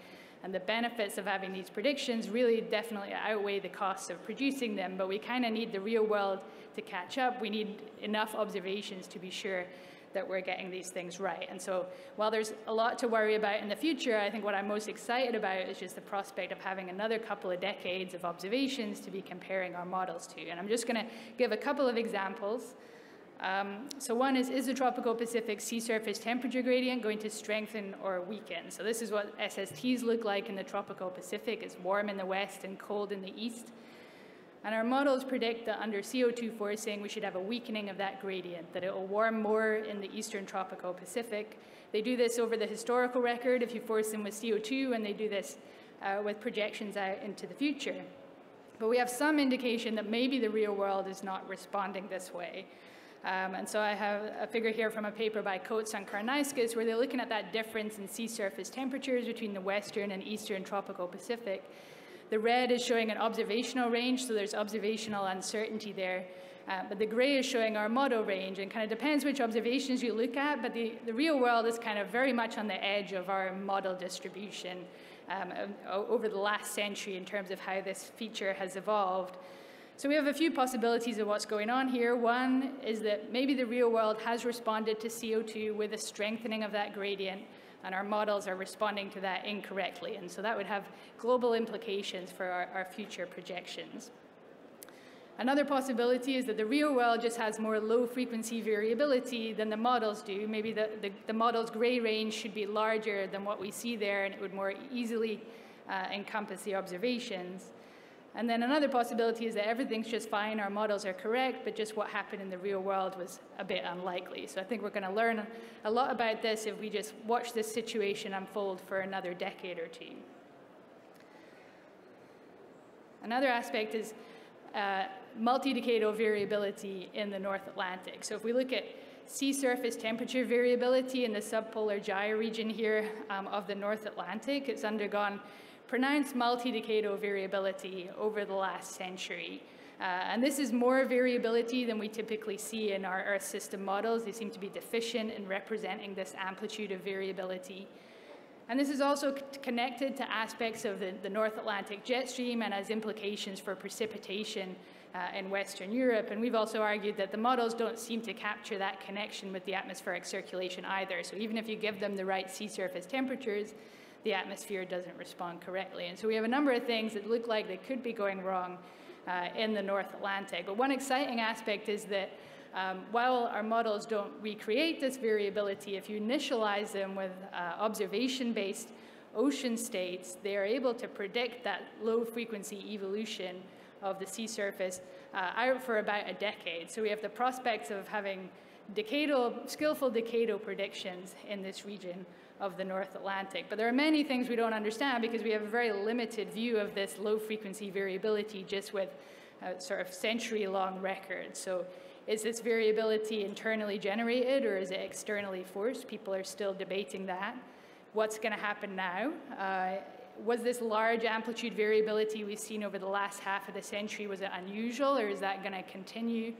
And the benefits of having these predictions really definitely outweigh the costs of producing them, but we kind of need the real world to catch up. We need enough observations to be sure that we're getting these things right. And so while there's a lot to worry about in the future, I think what I'm most excited about is just the prospect of having another couple of decades of observations to be comparing our models to. And I'm just going to give a couple of examples. Um, so one is, is the tropical Pacific sea surface temperature gradient going to strengthen or weaken? So this is what S S Ts look like in the tropical Pacific. It's warm in the west and cold in the east. And our models predict that under C O two forcing, we should have a weakening of that gradient, that it will warm more in the eastern tropical Pacific. They do this over the historical record if you force them with C O two, and they do this uh, with projections out into the future. But we have some indication that maybe the real world is not responding this way. Um, and so I have a figure here from a paper by Coates and Karnauskas where they're looking at that difference in sea surface temperatures between the western and eastern tropical Pacific. The red is showing an observational range, so there's observational uncertainty there. Uh, but the gray is showing our model range, and kind of depends which observations you look at, but the, the real world is kind of very much on the edge of our model distribution um, over the last century in terms of how this feature has evolved. So we have a few possibilities of what's going on here. One is that maybe the real world has responded to C O two with a strengthening of that gradient, and our models are responding to that incorrectly. And so that would have global implications for our, our future projections. Another possibility is that the real world just has more low-frequency variability than the models do. Maybe the, the, the model's gray range should be larger than what we see there, and it would more easily uh, encompass the observations. And then another possibility is that everything's just fine, our models are correct, but just what happened in the real world was a bit unlikely. So I think we're going to learn a lot about this if we just watch this situation unfold for another decade or two. Another aspect is uh, multi-decadal variability in the North Atlantic. So if we look at sea surface temperature variability in the subpolar gyre region here um, of the North Atlantic, it's undergone pronounced multi-decadal variability over the last century. Uh, and this is more variability than we typically see in our Earth system models. They seem to be deficient in representing this amplitude of variability. And this is also connected to aspects of the, the North Atlantic jet stream and has implications for precipitation uh, in Western Europe. And we've also argued that the models don't seem to capture that connection with the atmospheric circulation either. So even if you give them the right sea surface temperatures, the atmosphere doesn't respond correctly. And so we have a number of things that look like they could be going wrong uh, in the North Atlantic. But one exciting aspect is that um, while our models don't recreate this variability, if you initialize them with uh, observation-based ocean states, they are able to predict that low-frequency evolution of the sea surface uh, out for about a decade. So we have the prospects of having decadal, skillful decadal predictions in this region of the North Atlantic. But there are many things we don't understand because we have a very limited view of this low-frequency variability just with uh, sort of century-long records. So is this variability internally generated or is it externally forced? People are still debating that. What's going to happen now? Uh, was this large amplitude variability we've seen over the last half of the century, was it unusual or is that going to continue?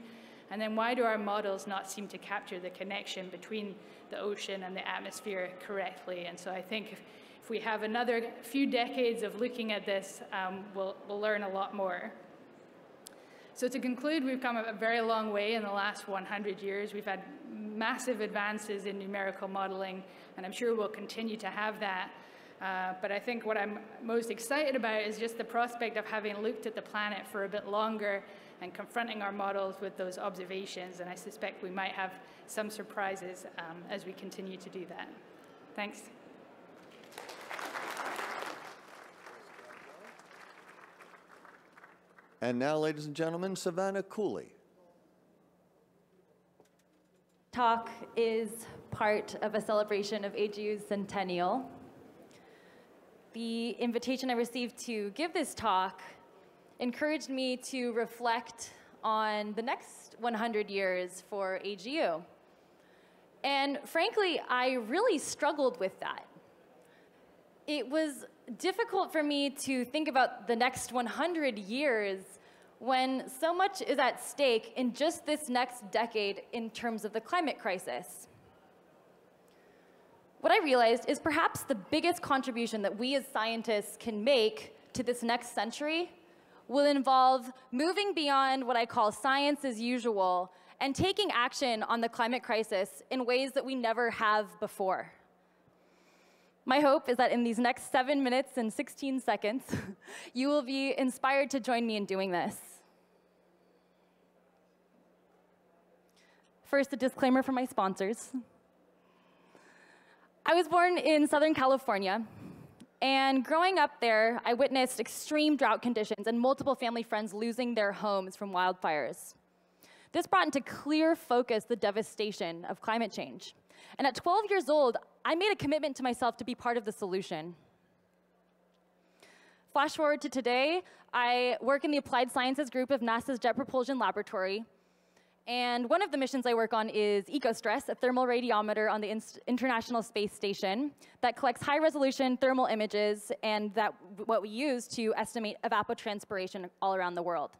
And then why do our models not seem to capture the connection between the ocean and the atmosphere correctly? And so I think if, if we have another few decades of looking at this, um, we'll, we'll learn a lot more. So to conclude, we've come a very long way in the last one hundred years. We've had massive advances in numerical modeling, and I'm sure we'll continue to have that. Uh, but I think what I'm most excited about is just the prospect of having looked at the planet for a bit longer and confronting our models with those observations. And I suspect we might have some surprises um, as we continue to do that. Thanks. And now, ladies and gentlemen, Savannah Cooley. Talk is part of a celebration of A G U's centennial. The invitation I received to give this talk encouraged me to reflect on the next one hundred years for A G U. And frankly, I really struggled with that. It was difficult for me to think about the next one hundred years when so much is at stake in just this next decade in terms of the climate crisis. What I realized is perhaps the biggest contribution that we as scientists can make to this next century will involve moving beyond what I call science as usual and taking action on the climate crisis in ways that we never have before. My hope is that in these next seven minutes and sixteen seconds, you will be inspired to join me in doing this. First, a disclaimer from my sponsors. I was born in Southern California, and growing up there, I witnessed extreme drought conditions and multiple family friends losing their homes from wildfires. This brought into clear focus the devastation of climate change. And at twelve years old, I made a commitment to myself to be part of the solution. Flash forward to today, I work in the Applied Sciences Group of NASA's Jet Propulsion Laboratory. And one of the missions I work on is EcoStress, a thermal radiometer on the International Space Station that collects high-resolution thermal images and that what we use to estimate evapotranspiration all around the world.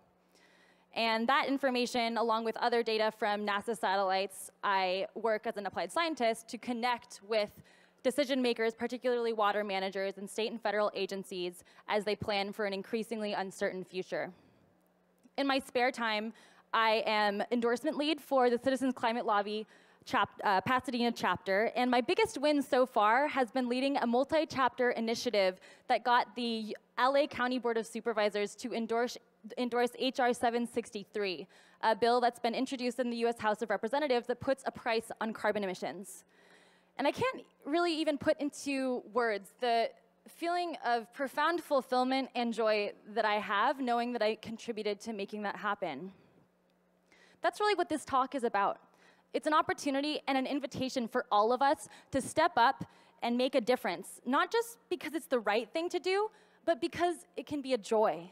And that information, along with other data from NASA satellites, I work as an applied scientist to connect with decision makers, particularly water managers and state and federal agencies, as they plan for an increasingly uncertain future. In my spare time, I am endorsement lead for the Citizens Climate Lobby chap uh, Pasadena chapter, and my biggest win so far has been leading a multi-chapter initiative that got the L A County Board of Supervisors to endorse, endorse H R seven sixty-three, a bill that's been introduced in the U S House of Representatives that puts a price on carbon emissions. And I can't really even put into words the feeling of profound fulfillment and joy that I have, knowing that I contributed to making that happen. That's really what this talk is about. It's an opportunity and an invitation for all of us to step up and make a difference, not just because it's the right thing to do, but because it can be a joy.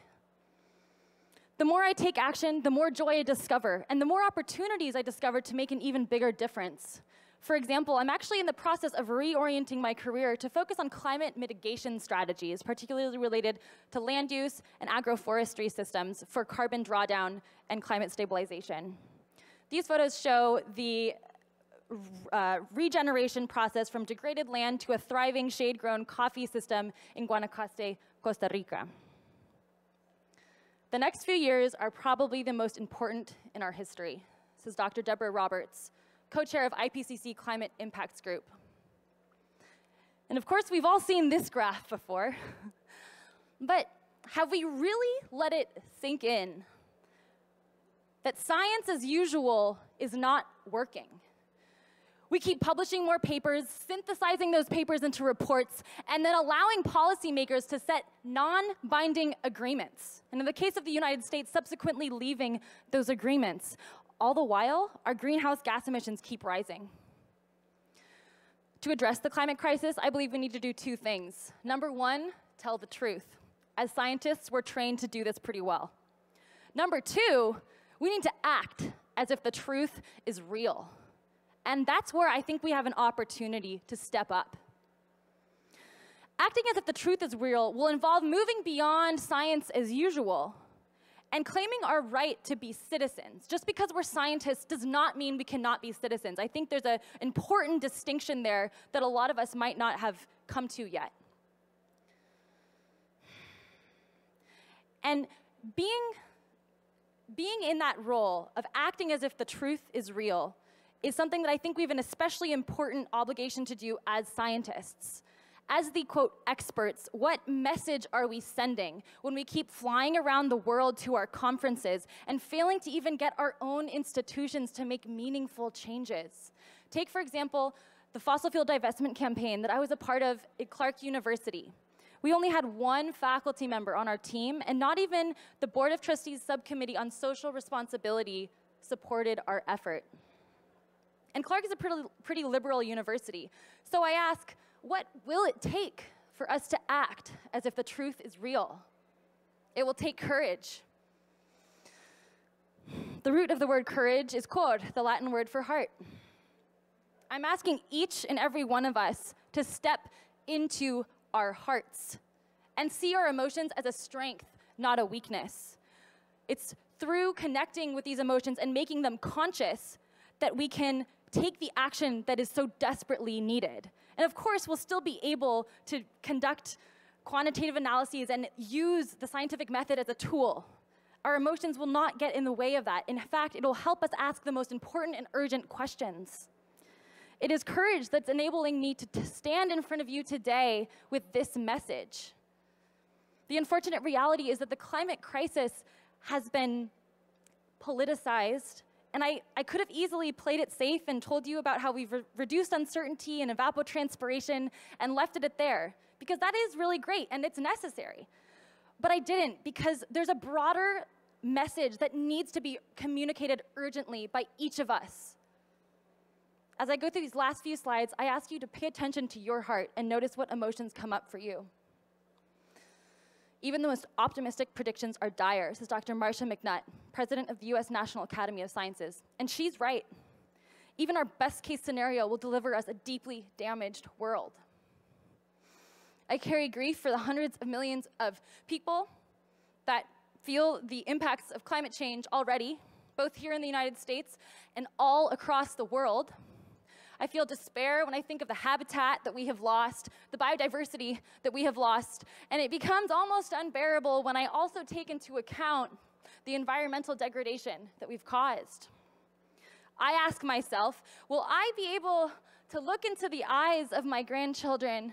The more I take action, the more joy I discover, and the more opportunities I discover to make an even bigger difference. For example, I'm actually in the process of reorienting my career to focus on climate mitigation strategies, particularly related to land use and agroforestry systems for carbon drawdown and climate stabilization. These photos show the uh, regeneration process from degraded land to a thriving shade-grown coffee system in Guanacaste, Costa Rica. The next few years are probably the most important in our history. This is Doctor Deborah Roberts, co-chair of I P C C Climate Impacts Group. And of course, we've all seen this graph before, but have we really let it sink in that science as usual is not working? We keep publishing more papers, synthesizing those papers into reports, and then allowing policymakers to set non-binding agreements. And in the case of the United States, subsequently leaving those agreements. All the while, our greenhouse gas emissions keep rising. To address the climate crisis, I believe we need to do two things. Number one, tell the truth. As scientists, we're trained to do this pretty well. Number two, we need to act as if the truth is real. And that's where I think we have an opportunity to step up. Acting as if the truth is real will involve moving beyond science as usual and claiming our right to be citizens. Just because we're scientists does not mean we cannot be citizens. I think there's an important distinction there that a lot of us might not have come to yet. And being, being in that role of acting as if the truth is real is something that I think we have an especially important obligation to do as scientists. as the, quote, experts, what message are we sending when we keep flying around the world to our conferences and failing to even get our own institutions to make meaningful changes? Take, for example, the fossil fuel divestment campaign that I was a part of at Clark University. We only had one faculty member on our team, and not even the Board of Trustees Subcommittee on Social Responsibility supported our effort. And Clark is a pretty, pretty liberal university. So I ask, what will it take for us to act as if the truth is real? It will take courage. The root of the word courage is cor, the Latin word for heart. I'm asking each and every one of us to step into our hearts and see our emotions as a strength, not a weakness. It's through connecting with these emotions and making them conscious that we can take the action that is so desperately needed. And of course, we'll still be able to conduct quantitative analyses and use the scientific method as a tool. Our emotions will not get in the way of that. In fact, it will help us ask the most important and urgent questions. It is courage that's enabling me to, to stand in front of you today with this message. The unfortunate reality is that the climate crisis has been politicized. And I, I could have easily played it safe and told you about how we've re reduced uncertainty and evapotranspiration and left it at there, because that is really great and it's necessary. But I didn't, because there's a broader message that needs to be communicated urgently by each of us. As I go through these last few slides, I ask you to pay attention to your heart and notice what emotions come up for you. Even the most optimistic predictions are dire, says Doctor Marcia McNutt, president of the U S National Academy of Sciences. And she's right. Even our best case scenario will deliver us a deeply damaged world. I carry grief for the hundreds of millions of people that feel the impacts of climate change already, both here in the United States and all across the world. I feel despair when I think of the habitat that we have lost, the biodiversity that we have lost, and it becomes almost unbearable when I also take into account the environmental degradation that we've caused. I ask myself, will I be able to look into the eyes of my grandchildren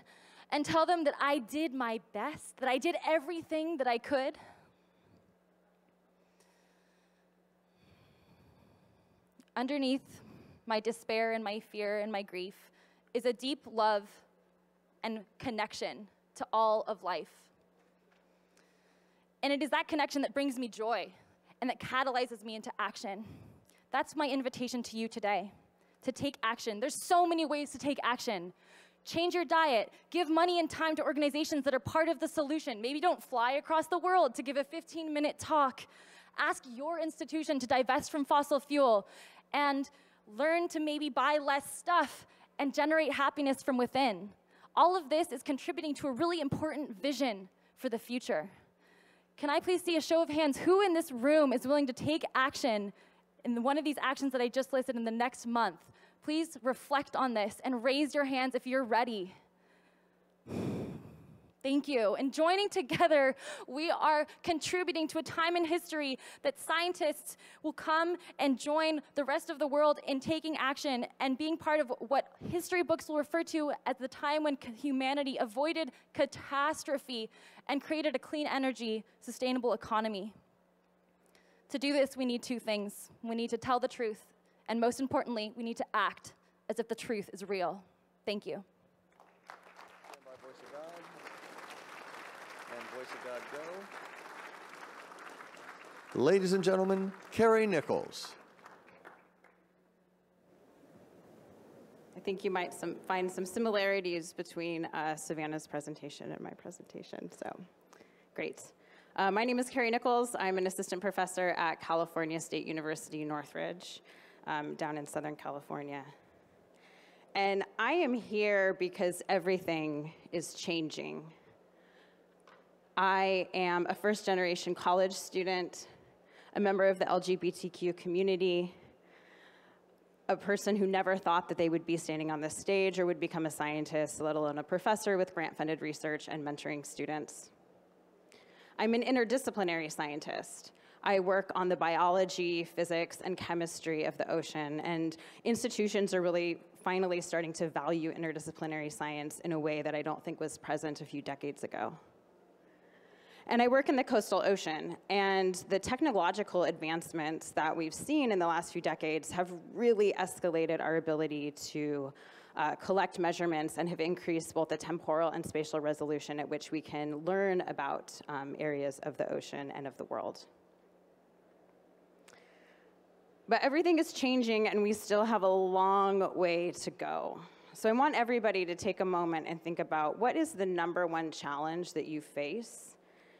and tell them that I did my best, that I did everything that I could? Underneath my despair and my fear and my grief is a deep love and connection to all of life. And it is that connection that brings me joy and that catalyzes me into action. That's my invitation to you today, to take action. There's so many ways to take action. Change your diet, give money and time to organizations that are part of the solution. Maybe don't fly across the world to give a fifteen minute talk. Ask your institution to divest from fossil fuel and learn to maybe buy less stuff and generate happiness from within. All of this is contributing to a really important vision for the future. Can I please see a show of hands? Who in this room is willing to take action in one of these actions that I just listed in the next month? Please reflect on this and raise your hands if you're ready. Thank you. And joining together, we are contributing to a time in history that scientists will come and join the rest of the world in taking action and being part of what history books will refer to as the time when humanity avoided catastrophe and created a clean energy, sustainable economy. To do this, we need two things. We need to tell the truth, and most importantly, we need to act as if the truth is real. Thank you. Go. Ladies and gentlemen, Carrie Nichols. I think you might some, find some similarities between uh, Savannah's presentation and my presentation, so great. Uh, my name is Carrie Nichols. I'm an assistant professor at California State University, Northridge, um, down in Southern California. And I am here because everything is changing. I am a first-generation college student, a member of the L G B T Q community, a person who never thought that they would be standing on this stage or would become a scientist, let alone a professor with grant-funded research and mentoring students. I'm an interdisciplinary scientist. I work on the biology, physics, and chemistry of the ocean, and institutions are really finally starting to value interdisciplinary science in a way that I don't think was present a few decades ago. And I work in the coastal ocean, and the technological advancements that we've seen in the last few decades have really escalated our ability to uh, collect measurements and have increased both the temporal and spatial resolution at which we can learn about um, areas of the ocean and of the world. But everything is changing, and we still have a long way to go. So I want everybody to take a moment and think about what is the number one challenge that you face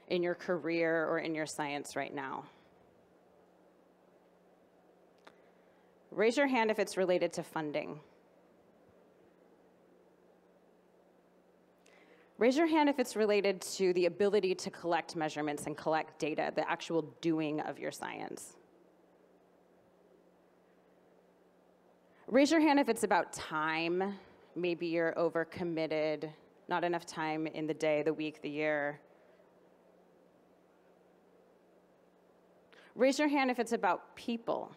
in your career or in your science right now. Raise your hand if it's related to funding. Raise your hand if it's related to the ability to collect measurements and collect data, the actual doing of your science. Raise your hand if it's about time. Maybe you're overcommitted, not enough time in the day, the week, the year. Raise your hand if it's about people,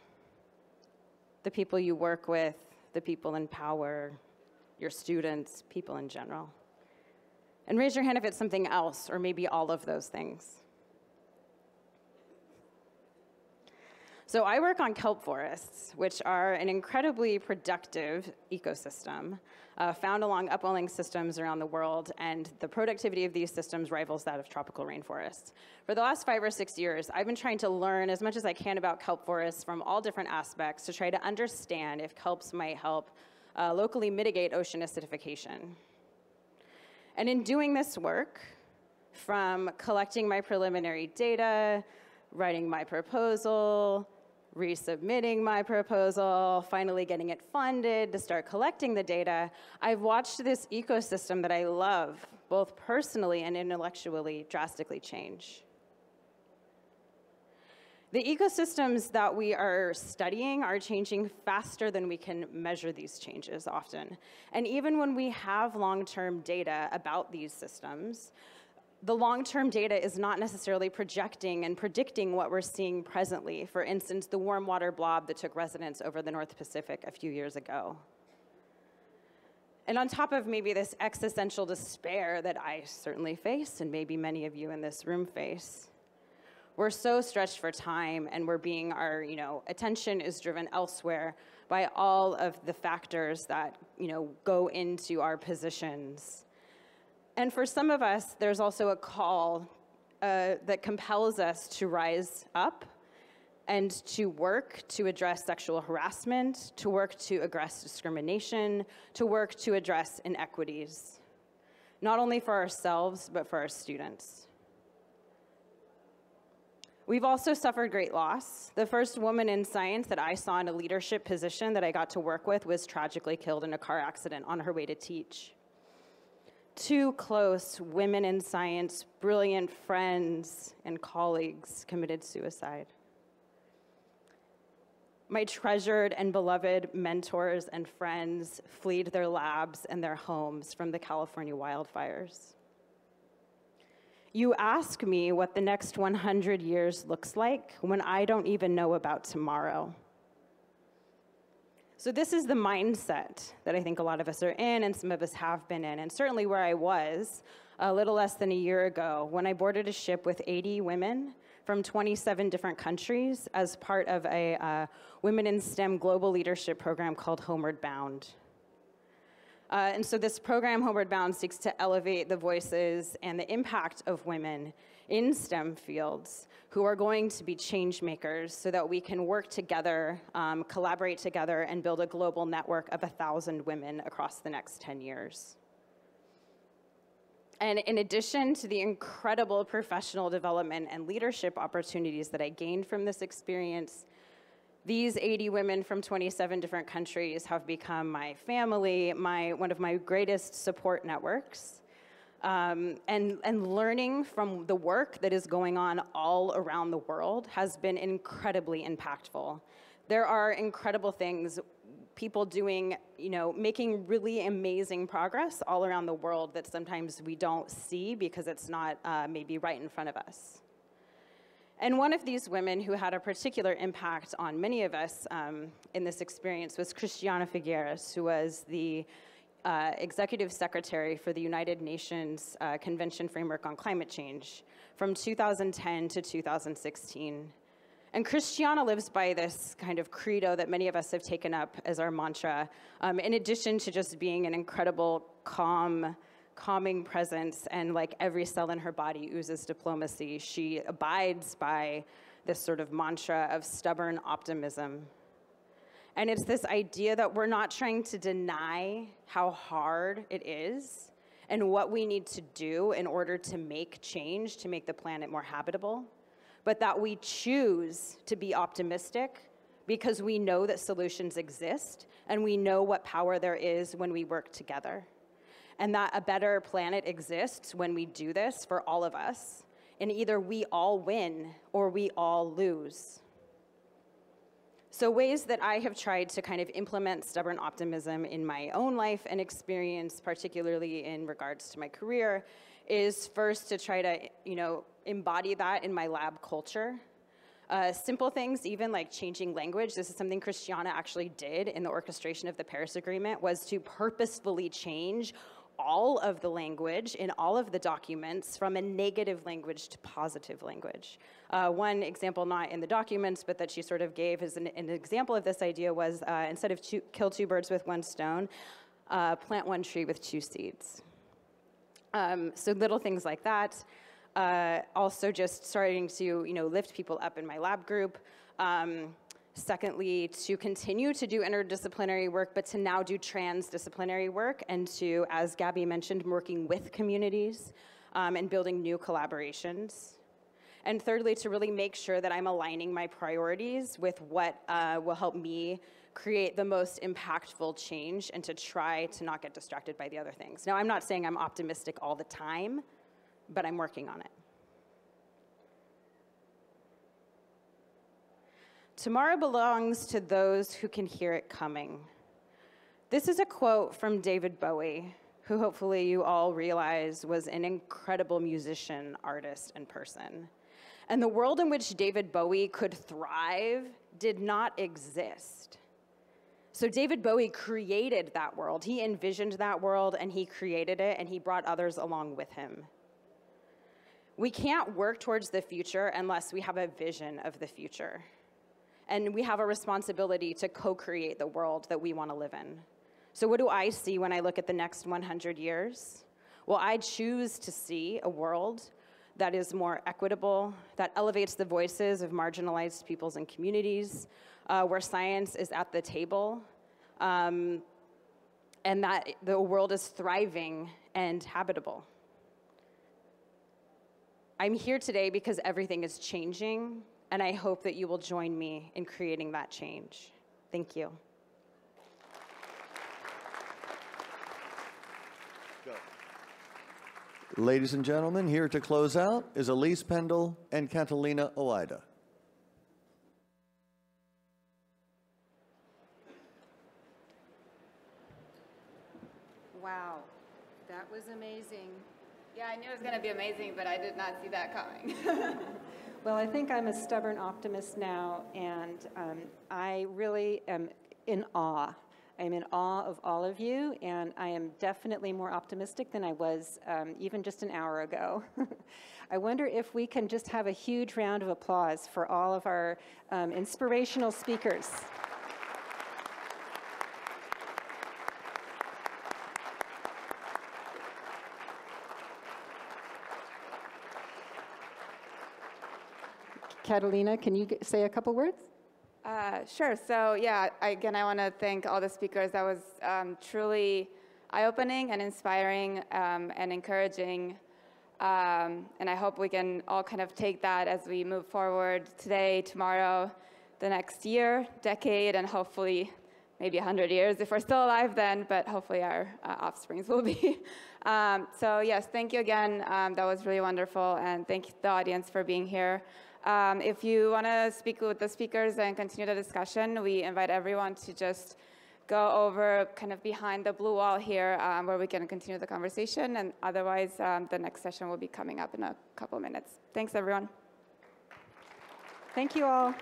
the people you work with, the people in power, your students, people in general. And raise your hand if it's something else, or maybe all of those things. So I work on kelp forests, which are an incredibly productive ecosystem uh, found along upwelling systems around the world, and the productivity of these systems rivals that of tropical rainforests. For the last five or six years, I've been trying to learn as much as I can about kelp forests from all different aspects to try to understand if kelps might help uh, locally mitigate ocean acidification. And in doing this work, from collecting my preliminary data, writing my proposal, resubmitting my proposal, finally getting it funded to start collecting the data, I've watched this ecosystem that I love, both personally and intellectually, drastically change. The ecosystems that we are studying are changing faster than we can measure these changes often. And even when we have long-term data about these systems, the long-term data is not necessarily projecting and predicting what we're seeing presently. For instance, the warm water blob that took residence over the North Pacific a few years ago. And on top of maybe this existential despair that I certainly face, and maybe many of you in this room face, we're so stretched for time, and we're being our, you know, attention is driven elsewhere by all of the factors that, you know, go into our positions. And for some of us, there's also a call uh, that compels us to rise up and to work to address sexual harassment, to work to address discrimination, to work to address inequities, not only for ourselves, but for our students. We've also suffered great loss. The first woman in science that I saw in a leadership position that I got to work with was tragically killed in a car accident on her way to teach. Two close women in science, brilliant friends and colleagues, committed suicide. My treasured and beloved mentors and friends fled their labs and their homes from the California wildfires. You ask me what the next one hundred years looks like when I don't even know about tomorrow. So this is the mindset that I think a lot of us are in, and some of us have been in, and certainly where I was a little less than a year ago when I boarded a ship with eighty women from twenty-seven different countries as part of a uh, Women in STEM global leadership program called Homeward Bound. Uh, and so this program, Homeward Bound, seeks to elevate the voices and the impact of women in STEM fields who are going to be change makers so that we can work together, um, collaborate together, and build a global network of one thousand women across the next ten years. And in addition to the incredible professional development and leadership opportunities that I gained from this experience, these eighty women from twenty-seven different countries have become my family, my, one of my greatest support networks, um, and, and learning from the work that is going on all around the world has been incredibly impactful. There are incredible things, people doing, you know, making really amazing progress all around the world that sometimes we don't see because it's not uh, maybe right in front of us. And one of these women who had a particular impact on many of us um, in this experience was Cristiana Figueres, who was the uh, Executive Secretary for the United Nations uh, Convention Framework on Climate Change from two thousand ten to two thousand sixteen. And Cristiana lives by this kind of credo that many of us have taken up as our mantra, um, in addition to just being an incredible, calm, calming presence, and like every cell in her body oozes diplomacy. She abides by this sort of mantra of stubborn optimism. And it's this idea that we're not trying to deny how hard it is and what we need to do in order to make change, to make the planet more habitable, but that we choose to be optimistic because we know that solutions exist and we know what power there is when we work together. And that a better planet exists when we do this for all of us. And either we all win or we all lose. So ways that I have tried to kind of implement stubborn optimism in my own life and experience, particularly in regards to my career, is first to try to, you know, embody that in my lab culture. Uh, simple things, even like changing language. This is something Cristiana actually did in the orchestration of the Paris Agreement, was to purposefully change all of the language in all of the documents from a negative language to positive language. Uh, one example, not in the documents, but that she sort of gave as an, an example of this idea was uh, instead of two, kill two birds with one stone, uh, plant one tree with two seeds. Um, so little things like that. Uh, also just starting to, you know, lift people up in my lab group. Um, secondly, to continue to do interdisciplinary work, but to now do transdisciplinary work and to, as Gabi mentioned, working with communities um, and building new collaborations. And thirdly, to really make sure that I'm aligning my priorities with what uh, will help me create the most impactful change and to try to not get distracted by the other things. Now, I'm not saying I'm optimistic all the time, but I'm working on it. Tomorrow belongs to those who can hear it coming. This is a quote from David Bowie, who hopefully you all realize was an incredible musician, artist, and person. And the world in which David Bowie could thrive did not exist. So David Bowie created that world. He envisioned that world, and he created it, and he brought others along with him. We can't work towards the future unless we have a vision of the future. And we have a responsibility to co-create the world that we want to live in. So what do I see when I look at the next one hundred years? Well, I choose to see a world that is more equitable, that elevates the voices of marginalized peoples and communities, uh, where science is at the table, um, and that the world is thriving and habitable. I'm here today because everything is changing, and I hope that you will join me in creating that change. Thank you. Go. Ladies and gentlemen, here to close out is Elise Pendle and Catalina Oaida. Wow, that was amazing. Yeah, I knew it was going to be amazing, but I did not see that coming. Well, I think I'm a stubborn optimist now, and um, I really am in awe. I'm in awe of all of you, and I am definitely more optimistic than I was um, even just an hour ago. I wonder if we can just have a huge round of applause for all of our um, inspirational speakers. Catalina, can you say a couple words? Uh, sure. So, yeah, again, I want to thank all the speakers. That was um, truly eye-opening and inspiring um, and encouraging. Um, and I hope we can all kind of take that as we move forward today, tomorrow, the next year, decade, and hopefully maybe one hundred years if we're still alive then, but hopefully our uh, offsprings will be. um, so, yes, thank you again. Um, that was really wonderful. And thank the audience for being here. Um, if you want to speak with the speakers and continue the discussion, we invite everyone to just go over kind of behind the blue wall here um, where we can continue the conversation. And otherwise, um, the next session will be coming up in a couple minutes. Thanks, everyone. Thank you all.